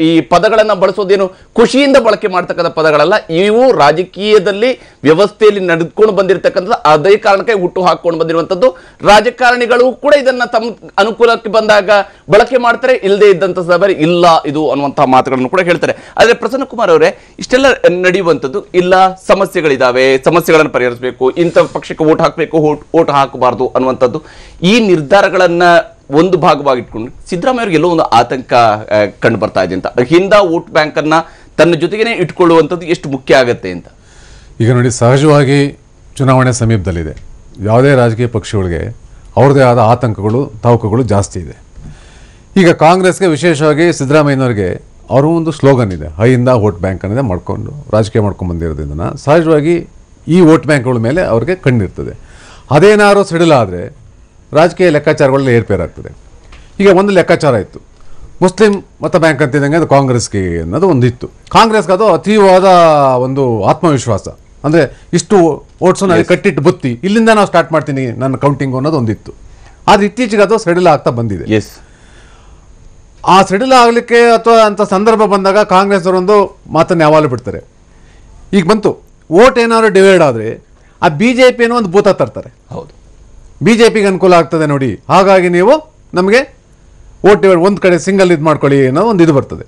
ಈ ಪದಗಳನ್ನು ಬಳಸೋದೇನು ಖುಷಿಯಿಂದ ಬಳಕೆ ಮಾಡ್ತಕ್ಕಂಥ ಪದಗಳಲ್ಲ. ಇವು ರಾಜಕೀಯದಲ್ಲಿ ವ್ಯವಸ್ಥೆಯಲ್ಲಿ ನಡೆದುಕೊಂಡು ಬಂದಿರತಕ್ಕಂಥದ್ದು. ಅದೇ ಕಾರಣಕ್ಕೆ ಹುಟ್ಟು ಹಾಕ್ಕೊಂಡು ಬಂದಿರುವಂಥದ್ದು. ರಾಜಕಾರಣಿಗಳು ಕೂಡ ಇದನ್ನು ತಮ್ಮ ಅನುಕೂಲಕ್ಕೆ ಬಂದಾಗ ಬಳಕೆ ಮಾಡ್ತಾರೆ, ಇಲ್ಲದೆ ಇದ್ದಂಥ ಸಭೆ ಇಲ್ಲ ಇದು ಅನ್ನುವಂತಹ ಮಾತುಗಳನ್ನು ಕೂಡ ಹೇಳ್ತಾರೆ. ಆದರೆ ಪ್ರಸನ್ನ ಕುಮಾರ್ ಅವರೇ, ಇಷ್ಟೆಲ್ಲ ನಡೆಯುವಂಥದ್ದು ಇಲ್ಲ, ಸಮಸ್ಯೆಗಳಿದ್ದಾವೆ, ಸಮಸ್ಯೆಗಳನ್ನು ಪರಿಹರಿಸಬೇಕು, ಇಂಥ ಪಕ್ಷಕ್ಕೆ ಓಟ್ ಹಾಕಬೇಕು, ಓಟ್ ಹಾಕಬಾರ್ದು ಅನ್ನುವಂಥದ್ದು, ಈ ನಿರ್ಧಾರಗಳನ್ನು ಒಂದು ಭಾಗವಾಗಿಟ್ಕೊಂಡು ಸಿದ್ದರಾಮಯ್ಯ ಅವ್ರಿಗೆ ಎಲ್ಲೋ ಒಂದು ಆತಂಕ ಕಂಡು ಬರ್ತಾ ಇದೆ ಅಂತ, ಹಿಂದ ವೋಟ್ ಬ್ಯಾಂಕನ್ನು ತನ್ನ ಜೊತೆಗೇನೆ ಇಟ್ಕೊಳ್ಳುವಂಥದ್ದು ಎಷ್ಟು ಮುಖ್ಯ ಆಗುತ್ತೆ ಅಂತ. ಈಗ ನೋಡಿ, ಸಹಜವಾಗಿ ಚುನಾವಣೆ ಸಮೀಪದಲ್ಲಿದೆ. ಯಾವುದೇ ರಾಜಕೀಯ ಪಕ್ಷಗಳಿಗೆ ಅವ್ರದ್ದೇ ಆದ ಆತಂಕಗಳು, ತಾವುಕಗಳು ಜಾಸ್ತಿ ಇದೆ. ಈಗ ಕಾಂಗ್ರೆಸ್ಗೆ, ವಿಶೇಷವಾಗಿ ಸಿದ್ದರಾಮಯ್ಯನವ್ರಿಗೆ, ಅವರು ಒಂದು ಸ್ಲೋಗನ್ ಇದೆ, ಹೈಯಿಂದ ವೋಟ್ ಬ್ಯಾಂಕ್ ಅನ್ನೋದೇ ಮಾಡಿಕೊಂಡು ರಾಜಕೀಯ ಮಾಡ್ಕೊಂಡು ಬಂದಿರೋದ್ರಿಂದ ಸಹಜವಾಗಿ ಈ ವೋಟ್ ಬ್ಯಾಂಕ್ಗಳ ಮೇಲೆ ಅವ್ರಿಗೆ ಕಣ್ಣಿರ್ತದೆ. ಅದೇನಾದ್ರೂ ಸಿಡಿಲಾದರೆ ರಾಜಕೀಯ ಲೆಕ್ಕಾಚಾರಗಳಲ್ಲಿ ಏರ್ಪೇರಾಗ್ತದೆ. ಈಗ ಒಂದು ಲೆಕ್ಕಾಚಾರ ಇತ್ತು, ಮುಸ್ಲಿಂ ಮತ ಬ್ಯಾಂಕ್ ಅಂತಿದ್ದಂಗೆ ಅದು ಕಾಂಗ್ರೆಸ್ಗೆ ಅನ್ನೋದು ಒಂದು ಇತ್ತು. ಕಾಂಗ್ರೆಸ್ಗೆ ಅದು ಅತೀವಾದ ಒಂದು ಆತ್ಮವಿಶ್ವಾಸ, ಅಂದರೆ ಇಷ್ಟು ಓಟ್ಸನ್ನು ಅಲ್ಲಿ ಕಟ್ಟಿಟ್ಟು ಬುತ್ತಿ ಇಲ್ಲಿಂದ ನಾವು ಸ್ಟಾರ್ಟ್ ಮಾಡ್ತೀನಿ ನನ್ನ ಕೌಂಟಿಂಗು ಅನ್ನೋದು ಒಂದಿತ್ತು. ಆದರೆ ಇತ್ತೀಚೆಗೆ ಅದು ಸಡಿಲ ಆಗ್ತಾ ಬಂದಿದೆ. ಎಸ್, ಆ ಸಡಿಲ ಆಗಲಿಕ್ಕೆ ಅಥವಾ ಅಂಥ ಸಂದರ್ಭ ಬಂದಾಗ ಕಾಂಗ್ರೆಸ್ ಅವರೊಂದು ಮಾತನ್ನು ಯಾವಾಗಲೂ ಬಿಡ್ತಾರೆ. ಈಗ ಬಂತು, ಓಟ್ ಏನಾದರೂ ಡಿವೈಡ್ ಆದರೆ ಆ ಬಿ ಜೆ ಪಿಯನ್ನು ಒಂದು ಭೂತ ತರ್ತಾರೆ. ಹೌದು, ಬಿ ಜೆ ಪಿಗೆ ಅನುಕೂಲ ಆಗ್ತದೆ ನೋಡಿ, ಹಾಗಾಗಿ ನೀವು ನಮಗೆ ಓಟ್ ಡಿವೈಡ್ ಒಂದು ಕಡೆ ಸಿಂಗಲ್ ಇದು ಮಾಡ್ಕೊಳ್ಳಿ ಅನ್ನೋ ಒಂದು ಇದು ಬರ್ತದೆ.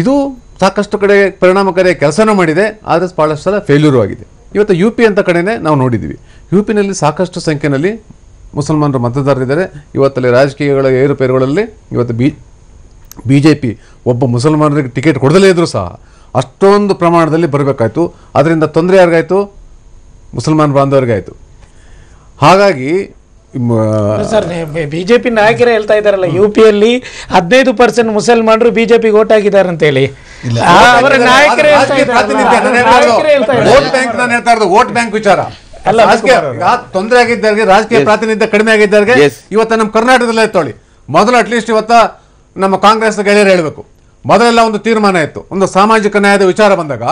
ಇದು ಸಾಕಷ್ಟು ಕಡೆ ಪರಿಣಾಮಕಾರಿ ಕೆಲಸನೂ ಮಾಡಿದೆ, ಆದರೆ ಭಾಳಷ್ಟು ಸಲ ಫೇಲ್ಯೂರು ಆಗಿದೆ. ಇವತ್ತು ಯು ಪಿ ಅಂತ ಕಡೆಯೇ ನಾವು ನೋಡಿದ್ದೀವಿ. ಯು ಪಿನಲ್ಲಿ ಸಾಕಷ್ಟು ಸಂಖ್ಯೆಯಲ್ಲಿ ಮುಸಲ್ಮಾನರು ಮತದಾರರಿದ್ದಾರೆ. ಇವತ್ತಲ್ಲಿ ರಾಜಕೀಯಗಳ ಏರುಪೇರುಗಳಲ್ಲಿ ಇವತ್ತು ಬಿ ಬಿ ಜೆ ಪಿ ಒಬ್ಬ ಮುಸಲ್ಮಾನರಿಗೆ ಟಿಕೆಟ್ ಕೊಡದಲೇ ಇದ್ದರೂ ಸಹ ಅಷ್ಟೊಂದು ಪ್ರಮಾಣದಲ್ಲಿ ಬರಬೇಕಾಯಿತು. ಅದರಿಂದ ತೊಂದರೆ ಯಾರಿಗಾಯಿತು? ಮುಸಲ್ಮಾನ ಬಾಂಧವರಿಗಾಯಿತು. ಹಾಗಾಗಿ ಸರ್ ಬಿಜೆಪಿ ನಾಯಕರೇ ಹೇಳ್ತಾ ಇದ್ದಾರಲ್ಲ, ಯು ಪಿ ಅಲ್ಲಿ ಹದಿನೈದು ಪರ್ಸೆಂಟ್ ಮುಸಲ್ಮಾನರು ಬಿಜೆಪಿಗೆ ಓಟ್ ಹಾಕಿದ್ದಾರೆ ಅಂತ ಹೇಳಿ. ಅವರ ನಾಯಕರೇ ವೋಟ್ ಬ್ಯಾಂಕ್ ವಿಚಾರ ಅಲ್ಲ, ತೊಂದರೆ ಆಗಿದ್ದವರಿಗೆ ರಾಜಕೀಯ ಪ್ರಾತಿನಿಧ್ಯ ಕಡಿಮೆ ಆಗಿದ್ದವರಿಗೆ ಇವತ್ತು ನಮ್ಮ ಕರ್ನಾಟಕದಲ್ಲೇ ತೊಳಿ ಮೊದಲು ಅಟ್ಲೀಸ್ಟ್ ಇವತ್ತ ನಮ್ಮ ಕಾಂಗ್ರೆಸ್ ಗೆಳೆಯರು ಹೇಳಬೇಕು. ಮೊದಲೆಲ್ಲ ಒಂದು ತೀರ್ಮಾನ ಇತ್ತು, ಒಂದು ಸಾಮಾಜಿಕ ನ್ಯಾಯದ ವಿಚಾರ ಬಂದಾಗ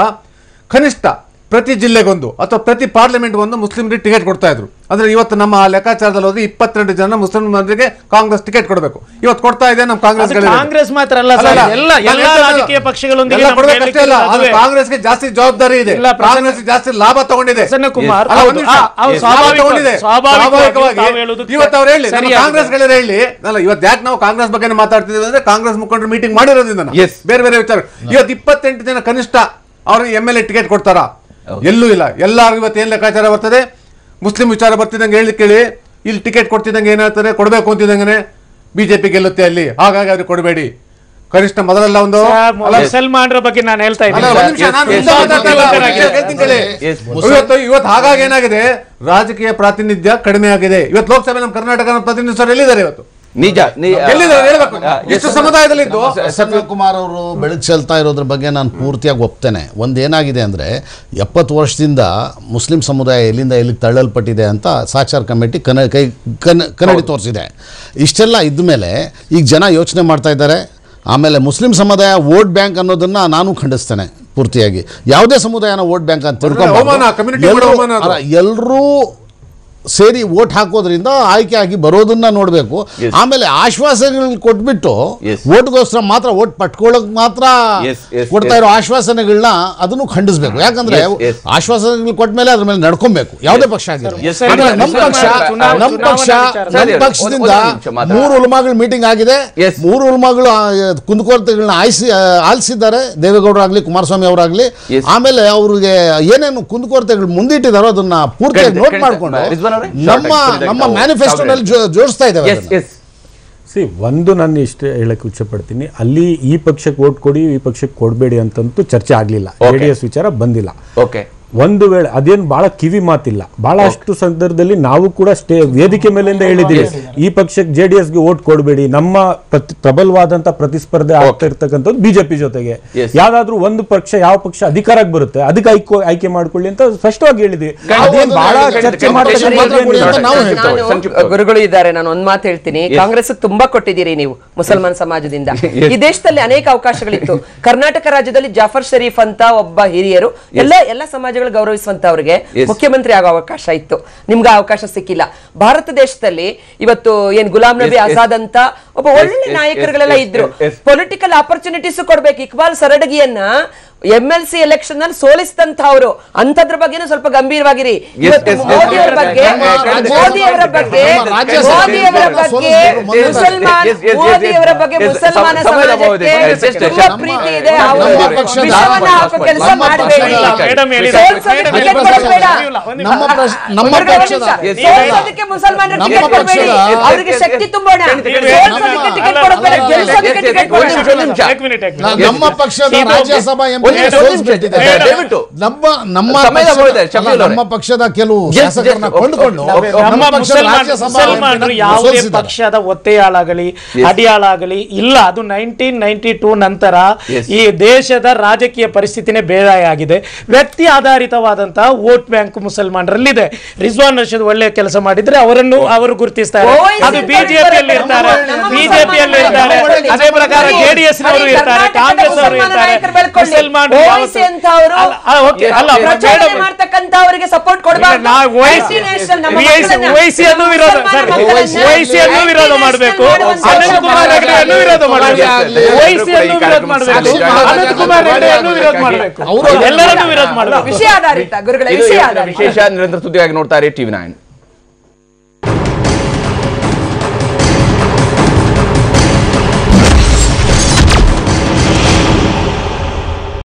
ಕನಿಷ್ಠ ಪ್ರತಿ ಜಿಲ್ಲೆಗೊಂದು ಅಥವಾ ಪ್ರತಿ ಪಾರ್ಲಿಮೆಂಟ್ಗೊಂದು ಮುಸ್ಲಿಮರಿಗೆ ಟಿಕೆಟ್ ಕೊಡ್ತಾ ಇದ್ರು. ಅಂದ್ರೆ ಇವತ್ತು ನಮ್ಮ ಲೆಕ್ಕಾಚಾರದಲ್ಲಿ ಹೋದ್ರೆ ಇಪ್ಪತ್ತೆರಡು ಜನ ಮುಸ್ಲಿಂ ಜನರಿಗೆ ಕಾಂಗ್ರೆಸ್ ಟಿಕೆಟ್ ಕೊಡಬೇಕು. ಇವತ್ತು ಕೊಡ್ತಾ ಇದೆ ನಮ್ಮ ಕಾಂಗ್ರೆಸ್ ಕಾಂಗ್ರೆಸ್ ಮಾತ್ರ ಅಲ್ಲ ಸರ್, ಎಲ್ಲ ಎಲ್ಲ ರಾಜಕೀಯ ಪಕ್ಷಗಳೊಂದಿಗೆ ಕೊಡಬೇಕಷ್ಟೇ. ಅಲ್ಲ, ಅದು ಕಾಂಗ್ರೆಸ್ಗೆ ಜಾಸ್ತಿ ಜವಾಬ್ದಾರಿ ಇದೆ, ಕಾಂಗ್ರೆಸ್ ಜಾಸ್ತಿ ಲಾಭ ತಗೊಂಡಿದೆ. ಇವತ್ತು ಅವ್ರು ಹೇಳಿ, ಕಾಂಗ್ರೆಸ್ ಗಳೇ ಹೇಳಿ ಅಲ್ಲ, ಇವತ್ತು ಯಾಕೆ ನಾವು ಕಾಂಗ್ರೆಸ್ ಬಗ್ಗೆ ಮಾತಾಡ್ತಿದ್ದೀವಿ ಅಂದ್ರೆ ಕಾಂಗ್ರೆಸ್ ಮುಖಂಡರು ಮೀಟಿಂಗ್ ಮಾಡಿರೋದ್ರಿಂದ ಬೇರೆ ಬೇರೆ ವಿಚಾರ. ಇವತ್ತು ಇಪ್ಪತ್ತೆಂಟು ಜನ ಕನಿಷ್ಠ ಅವ್ರಿಗೆ ಎಂ ಎಲ್ ಎ ಟಿಕೆಟ್ ಕೊಡ್ತಾರಾ? ಎಲ್ಲೂ ಇಲ್ಲ. ಎಲ್ಲರೂ ಇವತ್ತು ಏನು ಲೆಕ್ಕಾಚಾರ ಬರ್ತದೆ, ಮುಸ್ಲಿಂ ವಿಚಾರ ಬರ್ತಿದ್ದಂಗೆ ಹೇಳಿ ಕೇಳಿ, ಇಲ್ಲಿ ಟಿಕೆಟ್ ಕೊಡ್ತಿದ್ದಂಗೆ ಏನು ಹೇಳ್ತಾರೆ, ಕೊಡಬೇಕು ಅಂತಿದ್ದಂಗೆ ಬಿ ಜೆ ಪಿ ಗೆಲ್ಲುತ್ತೆ ಅಲ್ಲಿ, ಹಾಗಾಗಿ ಅವ್ರಿಗೆ ಕೊಡಬೇಡಿ. ಕನಿಷ್ಠ ಮೊದಲೆಲ್ಲ ಒಂದು ಮುಸಲ್ಮಾನರ ಬಗ್ಗೆ ನಾನು ಹೇಳ್ತಾ ಇದ್ದೀನಿ. ಇವತ್ತು ಹಾಗಾಗಿ ಏನಾಗಿದೆ, ರಾಜಕೀಯ ಪ್ರಾತಿನಿಧ್ಯ ಕಡಿಮೆ ಆಗಿದೆ. ಇವತ್ತು ಲೋಕಸಭೆ ನಮ್ಮ ಕರ್ನಾಟಕ ಪ್ರತಿನಿಧಿಸೋರು ಎಲ್ಲಿದ್ದಾರೆ? ಇವತ್ತು ನಿಜ ಎಷ್ಟು ಸಮುದಾಯದಲ್ಲಿ ಸತ್ಯ ಕುಮಾರ್ ಅವರು ಬೆಳಕು ಚೆಲ್ತಾ ಇರೋದ್ರ ಬಗ್ಗೆ ನಾನು ಪೂರ್ತಿಯಾಗಿ ಒಪ್ತೇನೆ. ಒಂದೇನಾಗಿದೆ ಅಂದರೆ, ಎಪ್ಪತ್ತು ವರ್ಷದಿಂದ ಮುಸ್ಲಿಂ ಸಮುದಾಯ ಎಲ್ಲಿಂದ ಎಲ್ಲಿಗೆ ತಳ್ಳಲ್ಪಟ್ಟಿದೆ ಅಂತ ಸಾಕ್ಷಾರ್ ಕಮಿಟಿ ಕನ್ನ ಕೈ ಕನ್ನ ಕನ್ನಡಿ ತೋರಿಸಿದೆ. ಇಷ್ಟೆಲ್ಲ ಇದ್ದ ಮೇಲೆ ಈಗ ಜನ ಯೋಚನೆ ಮಾಡ್ತಾ ಇದ್ದಾರೆ. ಆಮೇಲೆ ಮುಸ್ಲಿಂ ಸಮುದಾಯ ವೋಟ್ ಬ್ಯಾಂಕ್ ಅನ್ನೋದನ್ನು ನಾನು ಖಂಡಿಸ್ತೇನೆ ಪೂರ್ತಿಯಾಗಿ. ಯಾವುದೇ ಸಮುದಾಯನ ವೋಟ್ ಬ್ಯಾಂಕ್ ಅಂತ ತಿಳ್ಕೊಂಡು ಎಲ್ಲರೂ ಸೇರಿ ವೋಟ್ ಹಾಕೋದ್ರಿಂದ ಆಯ್ಕೆ ಆಗಿ ಬರೋದನ್ನ ನೋಡಬೇಕು. ಆಮೇಲೆ ಆಶ್ವಾಸನೆಗಳನ್ನ ಕೊಟ್ಬಿಟ್ಟು ವೋಟ್ಗೋಸ್ಕರ ಮಾತ್ರ ವೋಟ್ ಪಟ್ಕೊಳ್ಳೋಕೆ ಮಾತ್ರ ಕೊಡ್ತಾ ಇರೋ ಆಶ್ವಾಸನೆಗಳನ್ನ ಅದನ್ನು ಖಂಡಿಸಬೇಕು. ಯಾಕಂದ್ರೆ ಆಶ್ವಾಸನೆಗಳು ಕೊಟ್ಟ ಮೇಲೆ ಅದ್ರ ಮೇಲೆ ನಡ್ಕೊಬೇಕು, ಯಾವುದೇ ಪಕ್ಷ ಆಗಿರಲಿ. ನಮ್ಮ ಪಕ್ಷ ನಮ್ಮ ಪಕ್ಷ ನಮ್ಮ ಪಕ್ಷದಿಂದ ಮೂರು ಉಲಮಾಗಳ ಮೀಟಿಂಗ್ ಆಗಿದೆ, ಮೂರು ಉಲಮಾಗಳು ಕುಂದುಕೊರತೆಗಳನ್ನ ಆಯ್ಸಿ ಆಲಿಸಿದ್ದಾರೆ, ದೇವೇಗೌಡರು ಆಗಲಿ ಕುಮಾರಸ್ವಾಮಿ ಅವರಾಗ್ಲಿ. ಆಮೇಲೆ ಅವ್ರಿಗೆ ಏನೇನು ಕುಂದುಕೊರತೆಗಳು ಮುಂದಿಟ್ಟಿದಾರೋ ಅದನ್ನ ಪೂರ್ತಿಯಾಗಿ ನೋಟ್ ಮಾಡಿಕೊಂಡು ನಮ್ಮ ನಮ್ಮ ಮ್ಯಾನಿಫೆಸ್ಟೋನಲ್ಲಿ ಜೋಡಿಸ್ತಾ ಇದ್ದೇವೆ. ಸಿ, ಒಂದು ನಾನು ಇಷ್ಟ ಹೇಳಕ್ಕೆ ಇಚ್ಛಪಡ್ತೀನಿ, ಅಲ್ಲಿ ಈ ಪಕ್ಷಕ್ಕೆ ವೋಟ್ ಕೊಡಿ, ಈ ಪಕ್ಷಕ್ಕೆ ಕೊಡಬೇಡಿ ಅಂತಂತೂ ಚರ್ಚೆ ಆಗಲಿಲ್ಲ, ಜೆಡಿಎಸ್ ವಿಚಾರ ಬಂದಿಲ್ಲ. ಓಕೆ, ಒಂದು ವೇಳೆ ಅದೇನು ಬಹಳ ಕಿವಿ ಮಾತಿಲ್ಲ. ಬಹಳಷ್ಟು ಸಂದರ್ಭದಲ್ಲಿ ನಾವು ಕೂಡ ಸ್ಟೇ ವೇದಿಕೆ ಮೇಲಿಂದ ಹೇಳಿದ್ದೀವಿ, ಈ ಪಕ್ಷಕ್ಕೆ ಜೆಡಿಎಸ್ಗೆ ವೋಟ್ ಕೊಡಬೇಡಿ, ನಮ್ಮ ಪ್ರಬಲವಾದಂತ ಪ್ರತಿಸ್ಪರ್ಧೆ ಆಗ್ತಾ ಇರ್ತಕ್ಕಂಥದ್ದು ಬಿಜೆಪಿ ಜೊತೆಗೆ, ಯಾವ್ದಾದ್ರು ಒಂದು ಪಕ್ಷ ಯಾವ ಪಕ್ಷ ಅಧಿಕಾರಕ್ಕೆ ಬರುತ್ತೆ ಅದಕ್ಕೆ ಆಯ್ಕೆ ಆಯ್ಕೆ ಮಾಡ್ಕೊಳ್ಳಿ ಅಂತ ಸ್ಪಷ್ಟವಾಗಿ ಹೇಳಿದ್ವಿ. ಗುರುಗಳು ಇದ್ದಾರೆ, ನಾನು ಒಂದ್ ಮಾತು ಹೇಳ್ತೀನಿ, ಕಾಂಗ್ರೆಸ್ ತುಂಬಾ ಕೊಟ್ಟಿದ್ದೀರಿ ನೀವು ಮುಸಲ್ಮಾನ್ ಸಮಾಜದಿಂದ. ಈ ದೇಶದಲ್ಲಿ ಅನೇಕ ಅವಕಾಶಗಳಿತ್ತು. ಕರ್ನಾಟಕ ರಾಜ್ಯದಲ್ಲಿ ಜಾಫರ್ ಷರೀಫ್ ಅಂತ ಒಬ್ಬ ಹಿರಿಯರು, ಎಲ್ಲ ಎಲ್ಲ ಸಮಾಜ ಗೌರವಿಸುವಂತವರಿಗೆ ಮುಖ್ಯಮಂತ್ರಿ ಆಗೋ ಅವಕಾಶ ಇತ್ತು, ನಿಮ್ಗೆ ಅವಕಾಶ ಸಿಕ್ಕಿಲ್ಲ. ಭಾರತ ದೇಶದಲ್ಲಿ ಇವತ್ತು ಏನ್ ಗುಲಾಂ ನಬಿ ಆಜಾದ್ ಅಂತ ಒಬ್ಬ ಒಳ್ಳೆ ನಾಯಕರುಗಳೆಲ್ಲ ಇದ್ರು. ಪೊಲಿಟಿಕಲ್ ಆಪರ್ಚುನಿಟೀಸ್ ಕೊಡ್ಬೇಕು. ಇಕ್ಬಾಲ್ ಸರಡಗಿಯನ್ನ ಎಂ ಎಲ್ ಸಿ ಎಲೆಕ್ಷನ್ ನಲ್ಲಿ ಸೋಲಿಸಿದಂತ ಅವರು, ಅಂತದ್ರ ಬಗ್ಗೆನೂ ಸ್ವಲ್ಪ ಗಂಭೀರವಾಗಿರಿ. ಮೋದಿಯವರ ಬಗ್ಗೆ ಮೋದಿಯವರ ಬಗ್ಗೆ ಮೋದಿಯವರ ಬಗ್ಗೆ ಮುಸಲ್ಮಾನ್ ಮೋದಿಯವರ ಬಗ್ಗೆ ಮುಸಲ್ಮಾನ ಸಮಾಜಕ್ಕೆ ತುಂಬಾ ಪ್ರೀತಿ ಇದೆ. ಅವರು ವಿಷವನ್ನ ಹಾಕೋ ಕೆಲಸ ಮಾಡಬೇಡಿ. ಸೋಲ್ಸೋದಕ್ಕೆ ಮುಸಲ್ಮಾನರು ಟಿಕೆಟ್ ಕೊಡಬೇಡಿ, ಅವರಿಗೆ ಶಕ್ತಿ ತುಂಬೋಣ. ಸೋಲ್ಸೋದಕ್ಕೆ ಟಿಕೆಟ್ ಕೊಡಬೇಡ, ಗೆಲ್ಸೋದಕ್ಕೆ ಟಿಕೆಟ್ ಕೊಡಿ. ನಮ್ಮ ಪಕ್ಷದ ರಾಜ್ಯಸಭಾ ಎಂ ನಮ್ಮ ಪಕ್ಷದ ಕೆಲವು ಶಾಸಕರನ್ನ ಕೊಂಡುಕೊಂಡು ನಮ್ಮ ಪಕ್ಷದ ಮುಸಲ್ಮಾನರು ಯಾವುದೇ ಪಕ್ಷದ ಒತ್ತೆಯಾಳಾಗಲಿ ಅಡಿಯಾಳಾಗಲಿ ಇಲ್ಲ. ಅದು ನೈನ್ಟೀನ್ ನೈನ್ಟಿ ಟೂ ನಂತರ ಈ ದೇಶದ ರಾಜಕೀಯ ಪರಿಸ್ಥಿತಿನೇ ಬೇರಾಯ ಆಗಿದೆ. ವ್ಯಕ್ತಿ ಆಧಾರಿತವಾದಂತಹ ವೋಟ್ ಬ್ಯಾಂಕ್ ಮುಸಲ್ಮಾನರಲ್ಲಿದೆ. ರಿಜ್ವಾನ್ ಅರ್ಷದ್ ಒಳ್ಳೆ ಕೆಲಸ ಮಾಡಿದ್ರೆ ಅವರನ್ನು ಅವರು ಗುರುತಿಸ್ತಾರೆ. ಅದು ಬಿಜೆಪಿಯಲ್ಲಿ ಇರ್ತಾರೆ, ಬಿಜೆಪಿಯಲ್ಲಿ ಇರ್ತಾರೆ, ಅದೇ ಪ್ರಕಾರ ಜೆಡಿಎಸ್ ಅವರು ಇರ್ತಾರೆ, ಕಾಂಗ್ರೆಸ್ ಅವರು ಇರ್ತಾರೆ. ವಿಷಯ ಆಧಾರಿತ ಗುರುಗಳ ವಿಷಯ ವಿಶೇಷ ನಿರಂತರ ಸುದ್ದಿಯಾಗಿ ನೋಡ್ತಾರೆ ಟಿವಿ ನೈನ್.